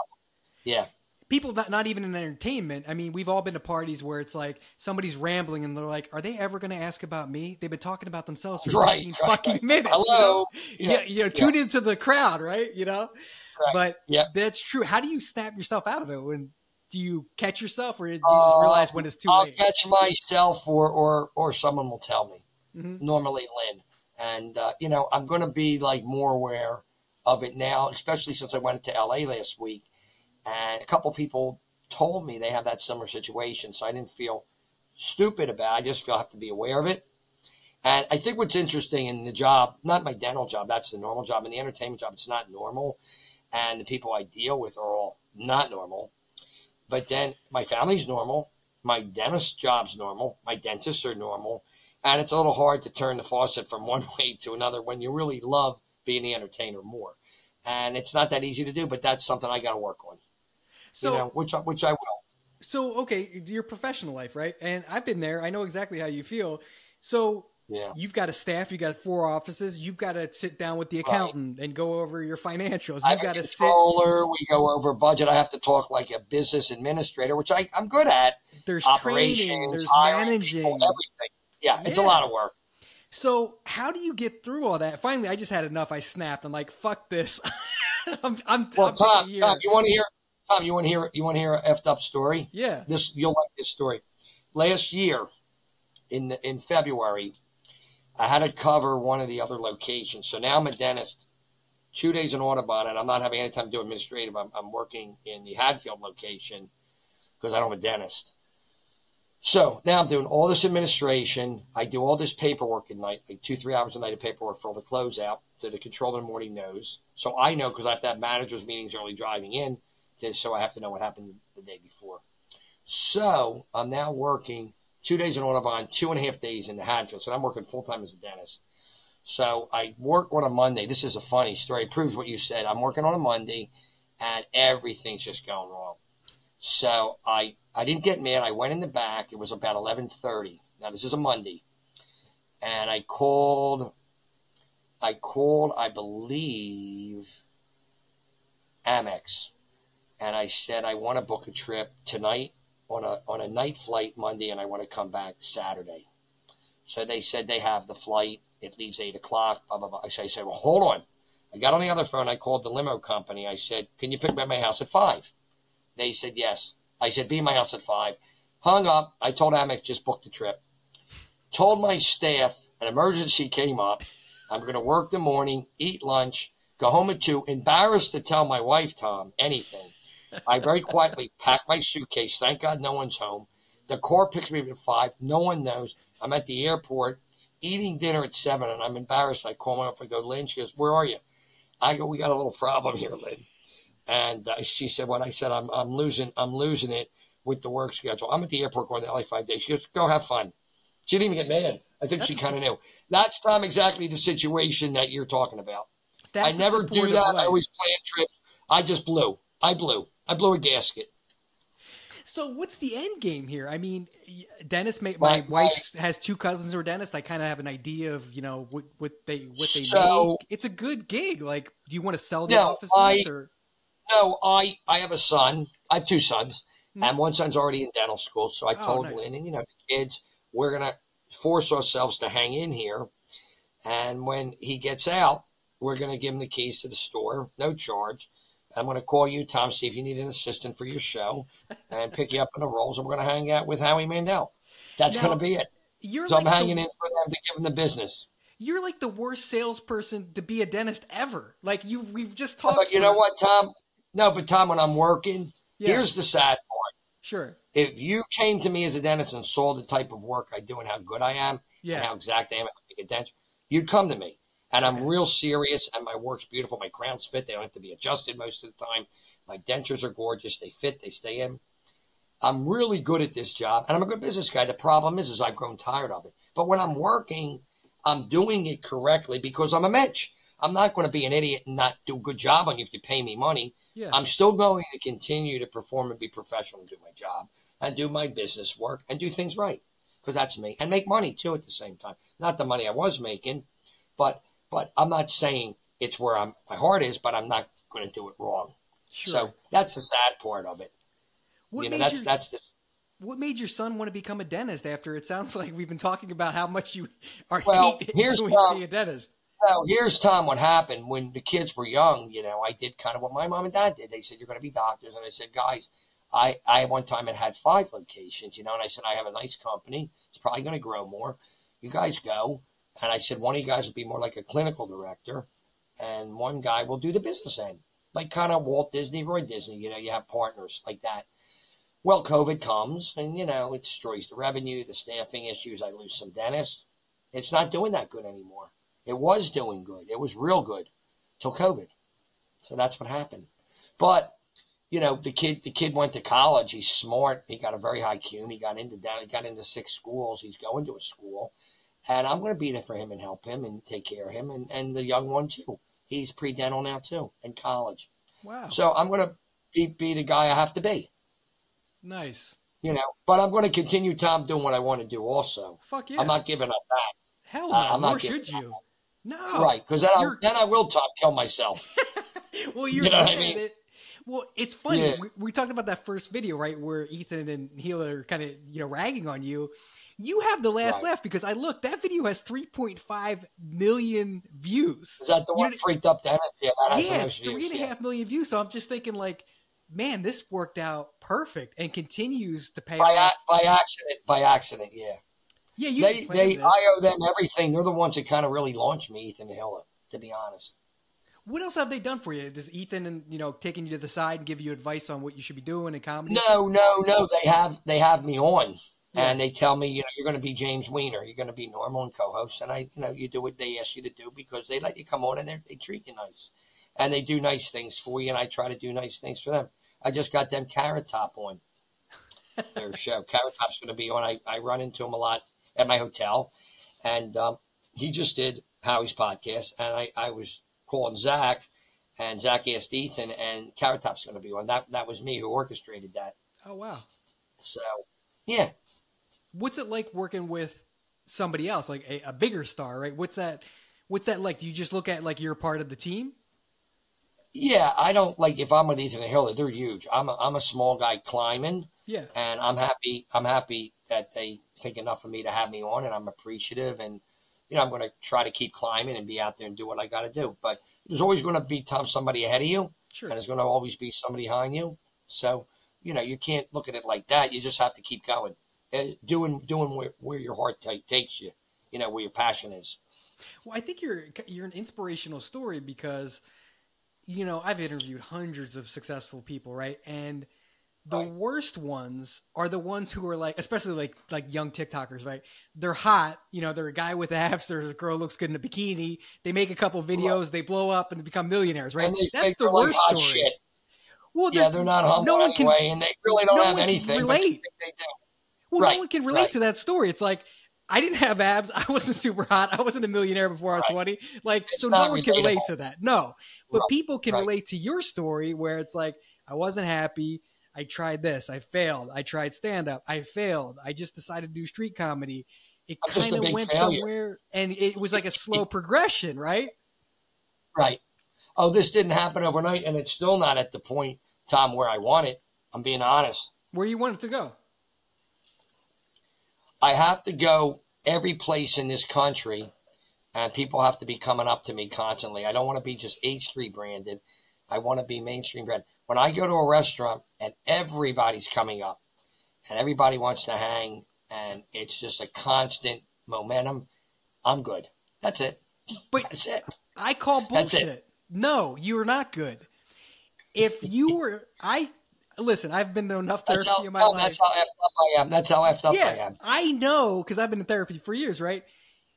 Yeah. People not even in entertainment. I mean, we've all been to parties where it's like somebody's rambling and they're like, are they ever going to ask about me? They've been talking about themselves for 15 fucking minutes. Hello. You know? Yeah. You know, tune into the crowd, right? You know? Right. But that's true. How do you snap yourself out of it? When do you catch yourself or do you just realize when it's too late? I'll catch myself or someone will tell me, normally Lynn. And, you know, I'm going to be like more aware of it now, especially since I went to LA last week. And a couple people told me they have that similar situation. So I didn't feel stupid about it. I just feel I have to be aware of it. And I think what's interesting in the job, not my dental job, that's the normal job. In the entertainment job, it's not normal. And the people I deal with are all not normal. But then my family's normal. My dentist job's normal. My dentists are normal. And it's a little hard to turn the faucet from one way to another when you really love being the entertainer more. And it's not that easy to do, but that's something I got to work on. So, you know, which I will. So, okay, your professional life, right? And I've been there. I know exactly how you feel. So you've got a staff. You've got 4 offices. You've got to sit down with the accountant and go over your financials. I've got a controller. We go over budget. I have to talk like a business administrator, which I'm good at. There's operations, training, there's managing. People, everything. Yeah, it's a lot of work. So how do you get through all that? Finally, I just had enough. I snapped. I'm like, fuck this. Well, Tom, you want to hear... Tom, you want to hear an effed up story? Yeah. This you'll like this story. Last year, in February, I had to cover one of the other locations. So now I'm a dentist, 2 days in Audubon, and I'm not having any time to do administrative. I'm working in the Hadfield location because I don't have a dentist. So now I'm doing all this administration. I do all this paperwork at night, like 2-3 hours a night of paperwork for all the closeout that the controller in the morning knows. So I know because I have to have managers meetings early driving in. So I have to know what happened the day before. So I'm now working 2 days in Audubon, 2.5 days in the Hadfield. So I'm working full-time as a dentist. So I work on a Monday. This is a funny story. It proves what you said. I'm working on a Monday, and everything's just going wrong. So I didn't get mad. I went in the back. It was about 11:30. Now, this is a Monday. And I called, I believe, Amex. And I said, I want to book a trip tonight on a night flight Monday, and I want to come back Saturday. So they said they have the flight. It leaves 8 o'clock, blah, blah, blah. So I said, well, hold on. I got on the other phone. I called the limo company. I said, can you pick me up at my house at 5? They said, yes. I said, be at my house at 5. Hung up. I told Amex, just book the trip. Told my staff an emergency came up. I'm going to work the morning, eat lunch, go home at 2, embarrassed to tell my wife, Tom, anything. I very quietly pack my suitcase. Thank God no one's home. The car picks me up at 5. No one knows. I'm at the airport eating dinner at 7, and I'm embarrassed. I call my up. I go, Lynn. She goes, where are you? I go, we got a little problem here, Lynn. And she said what I said. I'm losing it with the work schedule. I'm at the airport going to LA 5 days. She goes, go have fun. She didn't even get mad. I think she kind of knew. That's, Tom, exactly the situation that you're talking about. I never do that. I always plan trips. I just blew. I blew a gasket. So what's the end game here? I mean, Dennis, my wife has 2 cousins who are dentists. I kind of have an idea of, you know, what they make. It's a good gig. Like, do you want to sell the offices? Or? No, I have a son. I have two sons, and one son's already in dental school. So I told Lynn, and, you know, the kids, we're going to force ourselves to hang in here. And when he gets out, we're going to give him the keys to the store, no charge. I'm going to call you, Tom, see if you need an assistant for your show, and pick you up in the rolls. And we're going to hang out with Howie Mandel. That's going to be it. So like I'm hanging in for them to give them the business. You're like the worst salesperson to be a dentist ever. Like we've just talked. But you know what, Tom? No, but Tom, when I'm working, here's the sad part. Sure. If you came to me as a dentist and saw the type of work I do and how good I am, and how exact I am at a dentist, you'd come to me. And I'm real serious, and my work's beautiful. My crowns fit. They don't have to be adjusted most of the time. My dentures are gorgeous. They fit. They stay in. I'm really good at this job, and I'm a good business guy. The problem is I've grown tired of it. But when I'm working, I'm doing it correctly because I'm a mensch. I'm not going to be an idiot and not do a good job on you if you pay me money. Yeah. I'm still going to continue to perform and be professional and do my job and do my business work and do things right because that's me. And make money, too, at the same time. Not the money I was making, but I'm not saying it's where my heart is, but I'm not going to do it wrong. Sure. So that's the sad part of it. What, you know, that's this. What made your son want to become a dentist after it sounds like we've been talking about how much you are being a dentist? Well, here's, Tom, what happened when the kids were young. You know, I did kind of what my mom and dad did. They said, you're going to be doctors. And I said, guys, I one time had five locations, you know, and I said, I have a nice company. It's probably going to grow more. You guys go. And I said, one of you guys will be more like a clinical director. And one guy will do the business end. Like kind of Walt Disney, Roy Disney, you know, you have partners like that. Well, COVID comes and, you know, it destroys the revenue, the staffing issues. I lose some dentists. It's not doing that good anymore. It was doing good. It was real good till COVID. So that's what happened. But, you know, the kid went to college. He's smart. He got a very high CUNY. He got into dental. He got into 6 schools. He's going to a school. And I'm going to be there for him and help him and take care of him. And the young one, too. He's pre-dental now, too, in college. Wow. So I'm going to be the guy I have to be. Nice. You know, but I'm going to continue, Tom, doing what I want to do also. Fuck yeah. I'm not giving up that. Hell no, nor should you. No. Right, because then I will, Tom, kill myself. Well, you're you know what I mean? Well, it's funny. Yeah. We talked about that first video, right, where Ethan and Hila are kind of, you know, ragging on you. You have the last laugh because I looked. That video has 3.5 million views. Is that the one freaked up? Dennis? Yeah, that has it's 3.5 million views. So I'm just thinking, like, man, this worked out perfect and continues to pay off. By accident, yeah. Yeah, I owe them everything. They're the ones that kind of really launched me, Ethan and Hila, to be honest. What else have they done for you? Does Ethan and taking you to the side and give you advice on what you should be doing in comedy? No. They have me on. Yeah. And they tell me, you're going to be James Wiener. You're going to be normal and co-host. And you do what they ask you to do because they let you come on and they treat you nice. And they do nice things for you. And I try to do nice things for them. I just got them Carrot Top on their show. Carrot Top's going to be on. I run into him a lot at my hotel. And he just did Howie's podcast. And I was calling Zach. And Zach asked Ethan. And Carrot Top's going to be on. That was me who orchestrated that. Oh, wow. So, yeah. What's it like working with somebody else, like a bigger star, right? What's that like? Do you just look at like you're part of the team? Yeah, I don't like if I'm with Ethan and Hila, they're huge. I'm a small guy climbing. Yeah. And I'm happy that they think enough of me to have me on, and I'm appreciative, and I'm going to try to keep climbing and be out there and do what I got to do. But there's always going to be, Tom, somebody ahead of you. Sure. And there's going to always be somebody behind you. So, you can't look at it like that. You just have to keep going. Doing where your heart takes you, where your passion is. Well, I think you're an inspirational story because, I've interviewed hundreds of successful people, right? And the worst ones are the ones who are like, especially like young TikTokers, right? They're hot, they're a guy with abs, there's a girl looks good in a bikini. They make a couple videos, they blow up and become millionaires, right? And that's the worst story. Shit. Well, they're not humble anyway, and they really don't have anything. Relate. But they do. Well, no one can relate to that story. It's like, I didn't have abs. I wasn't super hot. I wasn't a millionaire before I was 20. Like, so no one can relate to that. No, but people can relate to your story where it's like, I wasn't happy. I tried this. I failed. I tried stand-up. I failed. I just decided to do street comedy. It kind of went somewhere, and it was like a slow progression, right? Right. oh, this didn't happen overnight, and it's still not at the point, Tom, where I want it. I'm being honest. Where you want it to go? I have to go every place in this country, and people have to be coming up to me constantly. I don't want to be just H3 branded. I want to be mainstream branded. When I go to a restaurant and everybody's coming up and everybody wants to hang and it's just a constant momentum, I'm good. That's it. But that's it. I call bullshit. No, you're not good. If you were, listen, I've been to enough therapy in my life. That's how effed up I am. That's how effed up I am. I know, because I've been in therapy for years, right?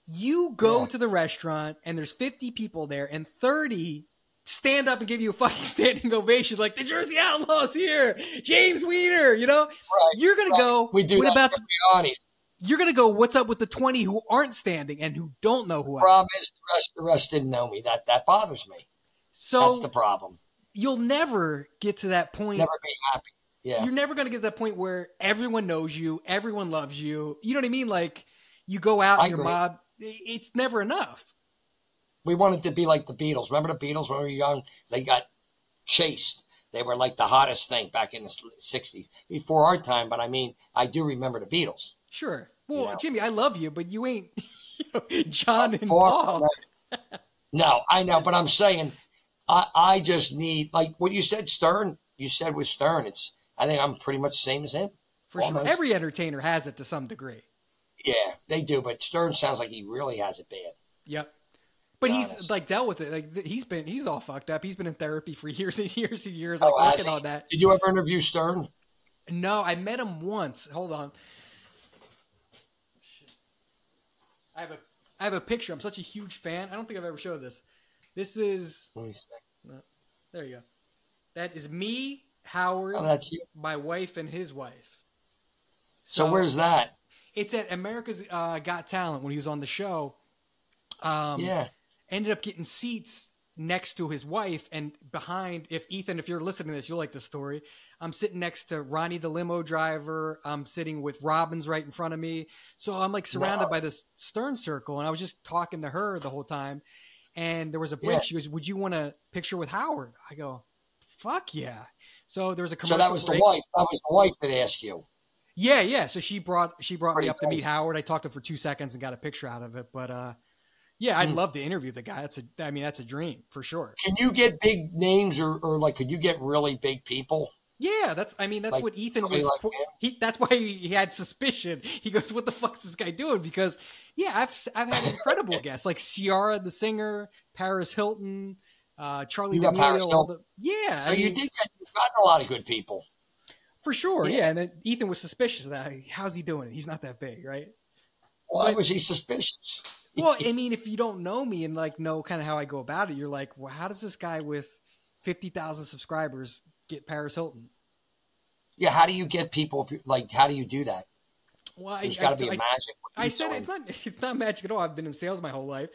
You go to the restaurant and there's 50 people there and 30 stand up and give you a fucking standing ovation like the Jersey Outlaw's here, James Wiener, you know? Right, you're going to go, we do what about the, you're going to go, what's up with the 20 who aren't standing and who don't know who I am? The problem is the rest didn't know me. That bothers me. So that's the problem. You'll never get to that point. Never be happy. Yeah. You're never going to get to that point where everyone knows you, everyone loves you. You know what I mean? Like you go out and your mob, it's never enough. We wanted to be like the Beatles. Remember the Beatles when we were young? They got chased. They were like the hottest thing back in the 60s before our time. But I mean, I do remember the Beatles. Sure. Well, you know? Jimmy, I love you, but you ain't John and Paul. No, I know. But I'm saying I just need, like what you said, Stern, you said with Stern, it's, I think I'm pretty much the same as him. For almost. Sure. Every entertainer has it to some degree. Yeah, they do. But Stern sounds like he really has it bad. Yep. But he's like dealt with it. Like he's all fucked up. He's been in therapy for years and years and years. Like working on that. Did you ever interview Stern? No, I met him once. Hold on. I have a picture. I'm such a huge fan. I don't think I've ever showed this. This is. Let me see. There you go. That is me, Howard, that's you. My wife, and his wife. So where's that? It's at America's Got Talent when he was on the show. Yeah. Ended up getting seats next to his wife and behind, if Ethan, if you're listening to this, you'll like the story. I'm sitting next to Ronnie the limo driver. I'm sitting with Robbins right in front of me. So I'm like surrounded by this Stern circle. And I was just talking to her the whole time. And there was a break. Yeah. She goes, would you want a picture with Howard? I go, fuck yeah. So there was a commercial. So that was break. The wife. That was the wife that asked you. Yeah. Yeah. So she brought me up to meet Howard. I talked to him for 2 seconds and got a picture out of it. But, yeah, I'd love to interview the guy. That's I mean, that's a dream for sure. Can you get big names or like, could you get really big people? Yeah, that's like, what Ethan was. Like that's why he had suspicion. He goes, "What the fuck's this guy doing?" Because yeah, I've had incredible guests like Ciara the singer, Paris Hilton, Charlie. You got Paris Hilton. Yeah, so I mean, you've gotten a lot of good people for sure. Yeah, and then Ethan was suspicious of that. How's he doing? He's not that big, right? Why was he suspicious? Well, I mean, if you don't know me and like know kind of how I go about it, you're like, well, how does this guy with 50,000 subscribers get Paris Hilton? Yeah, how do you get people? Like, how do you do that? Well, there's got to be a magic. I said it's not magic at all. I've been in sales my whole life.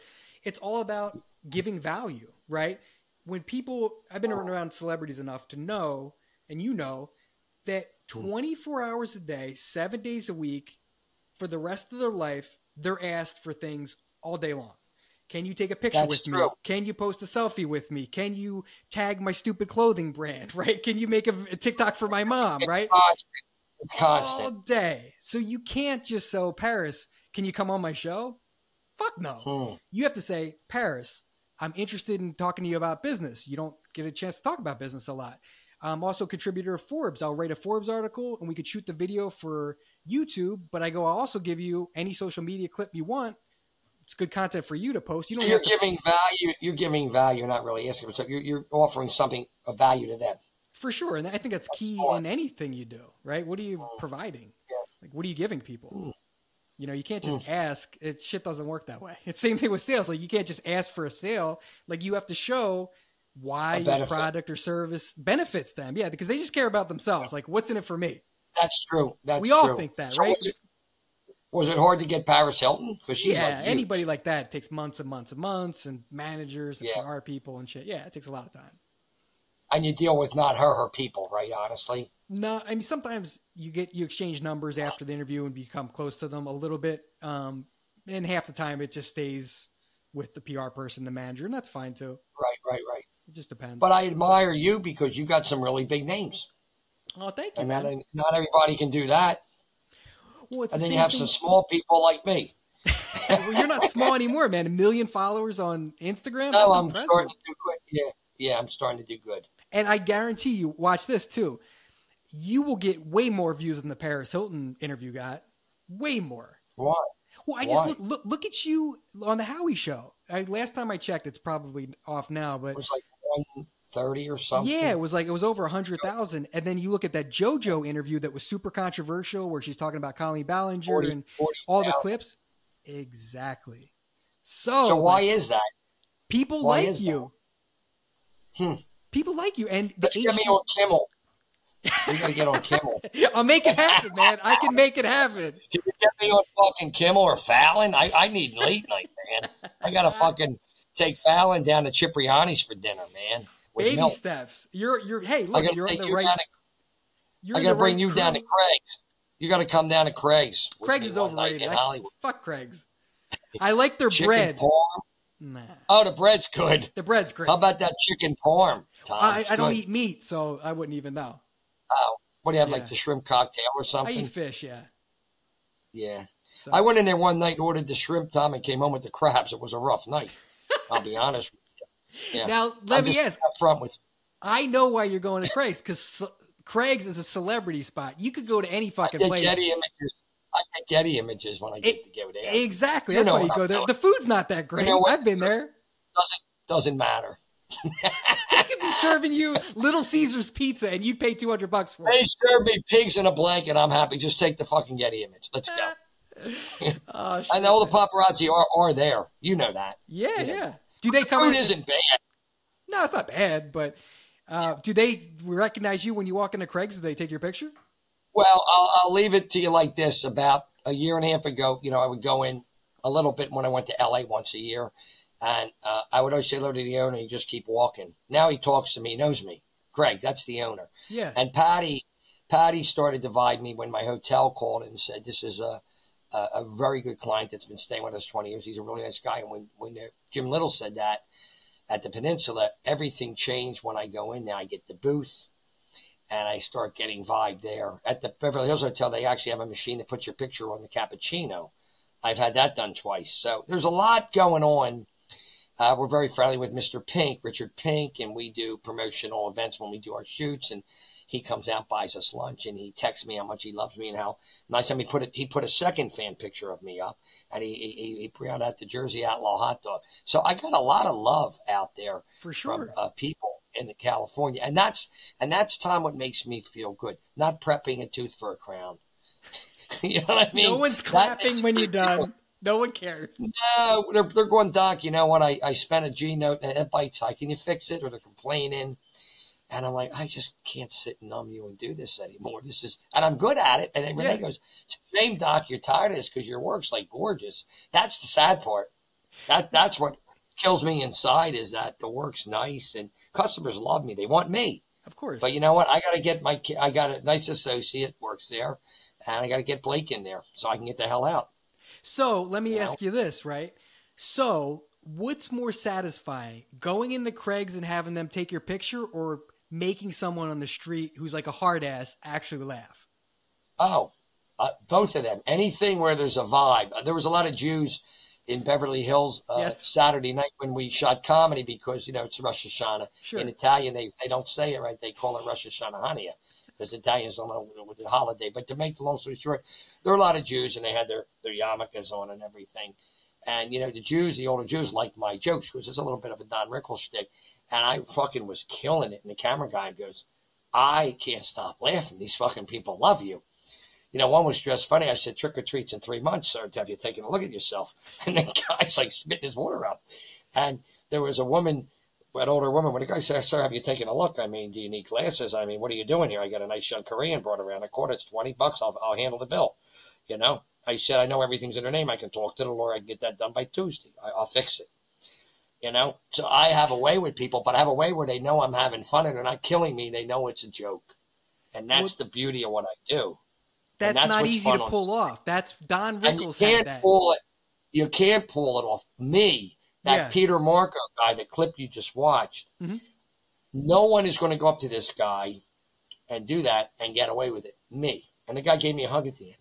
It's all about giving value, right? When people, I've been around celebrities enough to know, and you know, that 24 hours a day, 7 days a week, for the rest of their life, they're asked for things all day long. Can you take a picture with me? Can you post a selfie with me? Can you tag my stupid clothing brand? Right? Can you make a TikTok for my mom? Right? It's constant. All day. So you can't just say, Paris, can you come on my show? Fuck no. You have to say, Paris, I'm interested in talking to you about business. You don't get a chance to talk about business a lot. I'm also a contributor of Forbes. I'll write a Forbes article and we could shoot the video for YouTube, but I go, I'll also give you any social media clip you want. It's good content for you to post. You don't have to giving value. You're giving value, not really asking for something. You're offering something of value to them. For sure. And I think that's key in anything you do, right? What are you providing? Yeah. Like, what are you giving people? You know, you can't just ask. Shit doesn't work that way. It's the same thing with sales. Like, you can't just ask for a sale. Like, you have to show why your product or service benefits them. Yeah, because they just care about themselves. Like, what's in it for me? That's true. That's we all true. Think that, so right? Was it hard to get Paris Hilton? Because she's like anybody like that, it takes months and months and months, and managers and PR people and shit. Yeah, it takes a lot of time. And you deal with not her people, right? Honestly, no. I mean, sometimes you exchange numbers after the interview and become close to them a little bit. And half the time, it just stays with the PR person, the manager, and that's fine too. Right. It just depends. But I admire you because you got some really big names. Oh, thank you. And that, not everybody can do that. Well, and then you have some small people like me. Well, you're not small anymore, man. 1 million followers on Instagram? No, I'm starting to do good. Yeah, I'm starting to do good. And I guarantee you, watch this too, you will get way more views than the Paris Hilton interview got. Way more. Why? Well, I just look at you on the Howie show. Last time I checked, it's probably off now, but it was like 130 or something. Yeah, it was over 100,000. And then you look at that JoJo interview that was super controversial, where she's talking about Colleen Ballinger and all the clips. Exactly. So why is that? People like you. Hmm. People like you, and let's get me on Kimmel. We gotta get on Kimmel. I'll make it happen, man. I can make it happen. Can you get me on fucking Kimmel or Fallon? I need late night, man. I gotta fucking take Fallon down to Cipriani's for dinner, man. Baby milk. Steps. You're. Hey, look, you're on the right. I gotta bring you down to Craig's. You gotta come down to Craig's. Craig's is overrated. Fuck Craig's. I like their bread. Parm. Nah. Oh, the bread's good. The bread's great. How about that chicken parm? I don't eat meat, so I wouldn't even know. Oh, what do you have, like the shrimp cocktail or something? I eat fish, yeah. Yeah. So. I went in there one night, ordered the shrimp, Tom, and came home with the crabs. It was a rough night. I'll be honest with you. Yeah. Now, let me ask. Up front with you. I know why you're going to Craig's, because Craig's is a celebrity spot. You could go to any fucking place. Getty Images. I get Getty Images when I get to go there. Exactly. That's why you go there. The food's not that great. You know I've been there. Doesn't matter. They could be serving you Little Caesar's pizza and you'd pay $200 for it. They serve me pigs in a blanket. I'm happy. Just take the fucking Getty Image. Let's go. Oh, and all the paparazzi are there. You know that. Yeah, yeah. Do they come? Food isn't bad. No, it's not bad. But do they recognize you when you walk into Craig's? Do they take your picture? Well, I'll leave it to you like this. About a year and a half ago, I would go in a little bit when I went to L.A. once a year, and I would always say hello to the owner, and he'd just keep walking. Now he talks to me. He knows me. Craig, that's the owner. Yeah. And Patty started to vibe me when my hotel called and said, this is a very good client that's been staying with us 20 years. He's a really nice guy. And when Jim Little said that at the Peninsula, everything changed when I go in. Now I get the booth. And I start getting vibe there. At the Beverly Hills Hotel, they actually have a machine that puts your picture on the cappuccino. I've had that done twice. So there's a lot going on. We're very friendly with Mr. Pink, Richard Pink, and we do promotional events when we do our shoots. And he comes out, buys us lunch, and he texts me how much he loves me and how nice. Time he put a second fan picture of me up, and he brought out the Jersey Outlaw hot dog. So I got a lot of love out there for sure from people in California, and that's Tom, what makes me feel good. Not prepping a tooth for a crown. You know what I mean? No one's clapping when you're done. No one cares. No, they're going, Doc, you know what? I spent a G note and it bites high. Can you fix it? Or they're complaining, and I'm like, I just can't sit and numb you and do this anymore. This is, and I'm good at it. And then Renee goes, it's a shame, Doc, you're tired of this because your work's like gorgeous. That's the sad part. That's what kills me inside, is that the work's nice and customers love me. They want me, of course. But you know what? I got a nice associate works there, and I got to get Blake in there so I can get the hell out. So let me ask you this, right? So what's more satisfying, going into Craig's and having them take your picture, or making someone on the street who's like a hard ass actually laugh? Oh, both of them. Anything where there's a vibe. There was a lot of Jews in Beverly Hills Saturday night when we shot comedy, because, it's Rosh Hashanah. Sure. In Italian, they don't say it right. They call it Rosh Hashanah Hania, because Italians don't know with the holiday. But to make the long story short, there were a lot of Jews, and they had their yarmulkes on and everything. And, the older Jews liked my jokes, because it's a little bit of a Don Rickles shtick. And I fucking was killing it. And the camera guy goes, I can't stop laughing. These fucking people love you. One was dressed funny. I said, trick or treats in 3 months, sir. Have you taken a look at yourself? And the guy's like spitting his water out. And there was a woman, an older woman, when the guy said, sir, have you taken a look? I mean, do you need glasses? I mean, what are you doing here? I got a nice young Korean brought around. A quarter, it's $20. I'll handle the bill. I said, I know everything's in her name. I can talk to the lawyer. I can get that done by Tuesday. I'll fix it. So I have a way with people, but I have a way where they know I'm having fun and they're not killing me. They know it's a joke. And that's the beauty of what I do. That's not easy to pull off. That's Don Rickles. You can't pull it. You can't pull it off. That Peter Marco guy, the clip you just watched, No one is going to go up to this guy and do that and get away with it. Me. And the guy gave me a hug at the end.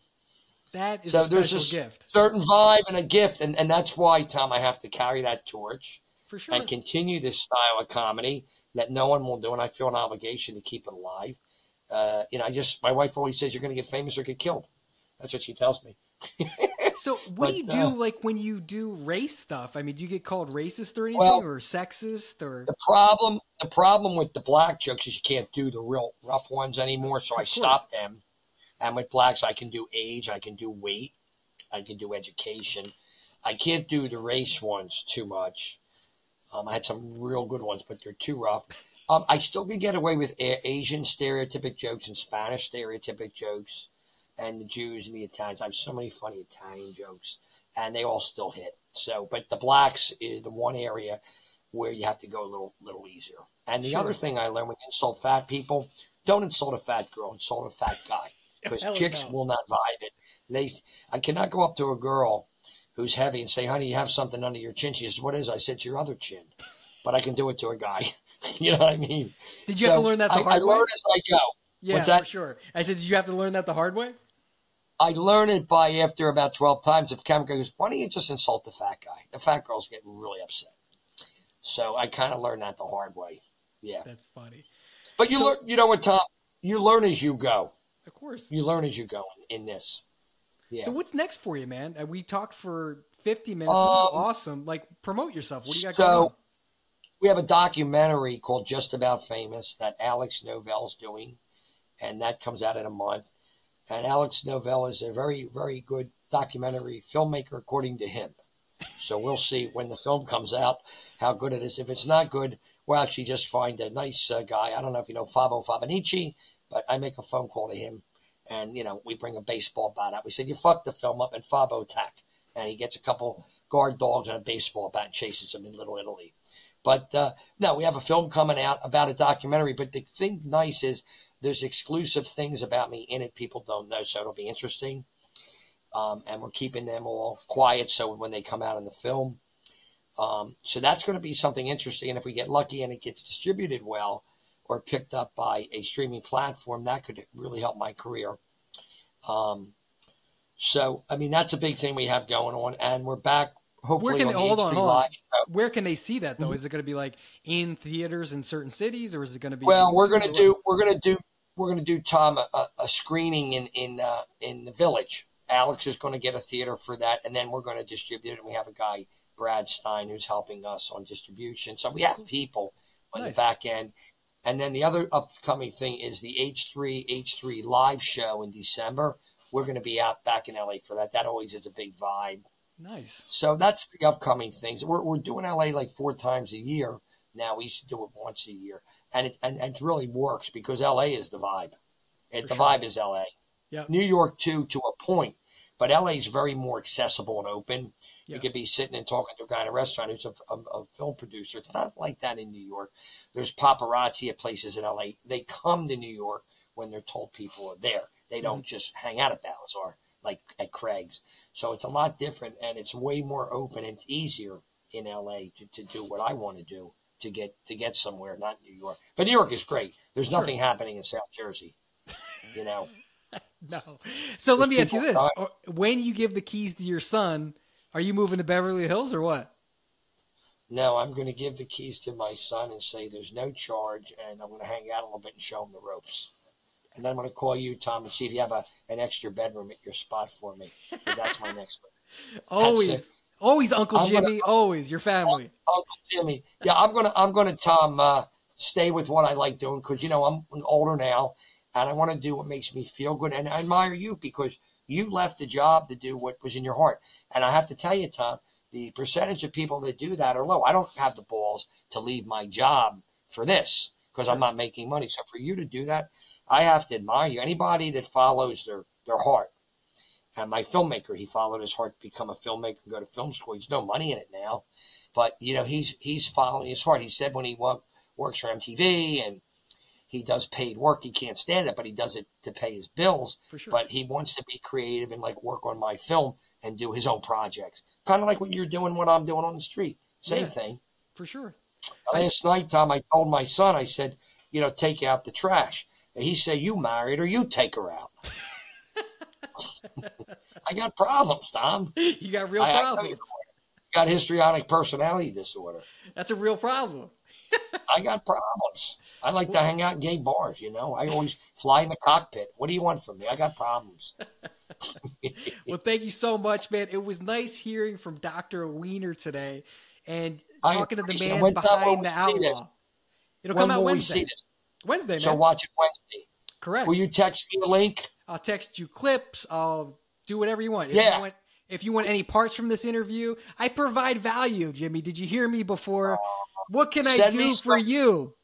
That is so a there's a gift. Certain vibe and a gift. And that's why, Tom, I have to carry that torch. For sure. And continue this style of comedy that no one will do. And I feel an obligation to keep it alive. You know, my wife always says, you're going to get famous or get killed. That's what she tells me. So what do you do like when you do race stuff? I mean, do you get called racist or anything or sexist or the problem with the black jokes is you can't do the real rough ones anymore. So I stopped them. And with blacks, I can do age. I can do weight. I can do education. I can't do the race ones too much. I had some real good ones, but they're too rough. I still can get away with Asian stereotypic jokes and Spanish stereotypic jokes and the Jews and the Italians. I have so many funny Italian jokes, and they all still hit. So, but the blacks is the one area where you have to go a little easier. And the other thing I learned when you insult fat people, don't insult a fat girl, insult a fat guy. Because chicks will not vibe it. I cannot go up to a girl who's heavy and say, honey, you have something under your chin. She says, what is it? I said, your other chin. But I can do it to a guy. You know what I mean? Did you have to learn that the hard way? I learn as I go. Yeah, what's that? For sure. I said, did you have to learn that the hard way? I learned it by after about 12 times. If the camera guy goes, why don't you just insult the fat guy? The fat girl's getting really upset. So I kind of learned that the hard way. Yeah. That's funny. But you learn, you know what, Tom? You learn as you go. Of course. You learn as you go in this. Yeah. So what's next for you, man? We talked for 50 minutes. Awesome. Like, promote yourself. What do you got going on? We have a documentary called Just About Famous that Alex Novell's doing, and that comes out in a month. And Alex Novell is a very, very good documentary filmmaker, according to him. So we'll see when the film comes out how good it is. If it's not good, we'll actually just find a nice guy. I don't know if you know Fabio Fabinici, but I make a phone call to him, and, you know, we bring a baseball bat out. We said, you fucked the film up, and Fabo attack. And he gets a couple guard dogs and a baseball bat and chases him in Little Italy. But, no, we have a film coming out about a documentary. But the thing nice is there's exclusive things about me in it people don't know, so it'll be interesting. And we're keeping them all quiet so when they come out in the film. So that's going to be something interesting. And if we get lucky and it gets distributed well, or picked up by a streaming platform, that could really help my career. So, I mean, that's a big thing we have going on, and we're back, hopefully, on the H3 Live. Where can they see that, though? Is it going to be, like, in theaters in certain cities, or is it going to be... Well, we're going to do, Tom, a screening in the Village. Alex is going to get a theater for that, and then we're going to distribute it, and we have a guy, Brad Stein, who's helping us on distribution. So we have people on the back end. And then the other upcoming thing is the H3H3 live show in December. We're going to be out back in LA for that. That always is a big vibe. Nice. So that's the upcoming things. We're doing LA like 4 times a year now. We used to do it once a year, and it really works because LA is the vibe. The vibe is LA. Yep. New York too, to a point, but LA is very more accessible and open. You could be sitting and talking to a guy in a restaurant who's a film producer. It's not like that in New York. There's paparazzi at places in L.A. They come to New York when they're told people are there. They don't just hang out at Balazar like at Craig's. So it's a lot different, and it's way more open, and it's easier in L.A. to do what I want to do to get somewhere, not New York. But New York is great. There's nothing happening in South Jersey, you know. No. So let me ask you this. When you give the keys to your son – are you moving to Beverly Hills or what? No, I'm going to give the keys to my son and say there's no charge, and I'm going to hang out a little bit and show him the ropes. And then I'm going to call you, Tom, and see if you have an extra bedroom at your spot for me, because that's my next one. Always Uncle Jimmy, always your family. Uncle Jimmy. Yeah, I'm going to, Tom, stay with what I like doing, because, you know, I'm older now, and I want to do what makes me feel good. And I admire you because you left the job to do what was in your heart. And I have to tell you, Tom, the percentage of people that do that are low. I don't have the balls to leave my job for this because I'm not making money. So for you to do that, I have to admire you. Anybody that follows their heart. And my filmmaker, he followed his heart to become a filmmaker and go to film school. He's no money in it now. But, you know, he's following his heart. He said when he works for MTV and he does paid work. He can't stand it, but he does it to pay his bills. For sure. But he wants to be creative and, like, work on my film and do his own projects. Kind of like what you're doing, what I'm doing on the street. Same thing. For sure. Last night, Tom, I told my son, I said, you know, take out the trash. And he said, you married her, you take her out. I got problems, Tom. You got real problems. Got histrionic personality disorder. That's a real problem. I got problems. I like to hang out in gay bars, you know. I always fly in the cockpit. What do you want from me? I got problems. Well, thank you so much, man. It was nice hearing from Dr. Wiener today and talking to the man behind The Outlaw. It'll come out Wednesday. Wednesday, man. So watch it Wednesday. Correct. Will you text me the link? I'll text you clips. I'll do whatever you want. Yeah. If you want any parts from this interview, I provide value, Jimmy. Did you hear me before? What can I do for you?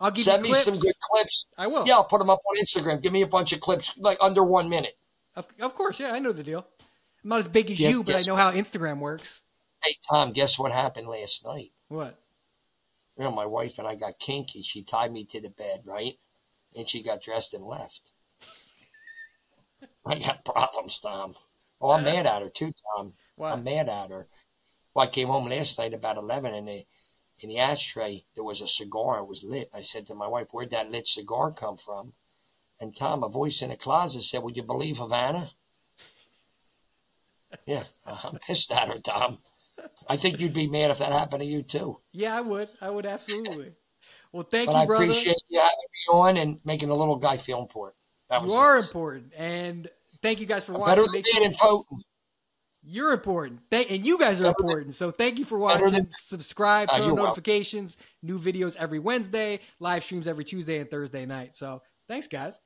I'll give you clips. Send me some good clips. I will. Yeah, I'll put them up on Instagram. Give me a bunch of clips, like under 1 minute. Of course, yeah, I know the deal. I'm not as big as you, but I know how Instagram works. Hey, Tom, guess what happened last night? What? You know, my wife and I got kinky. She tied me to the bed, right? And she got dressed and left. I got problems, Tom. Oh, I'm mad at her too, Tom. Wow. I'm mad at her. Well, I came home last night about 11, and in the ashtray there was a cigar. It was lit. I said to my wife, "Where'd that lit cigar come from?" And Tom, a voice in the closet said, "Would you believe Havana?" Yeah, I'm pissed at her, Tom. I think you'd be mad if that happened to you too. Yeah, I would. I would absolutely. Well, thank you, brother. I appreciate you having me on and making a little guy feel important. That was important, and. Thank you guys for watching. Better than being important. You're important. And you guys are important. So thank you for watching. Subscribe, turn on notifications. New videos every Wednesday. Live streams every Tuesday and Thursday night. So thanks, guys.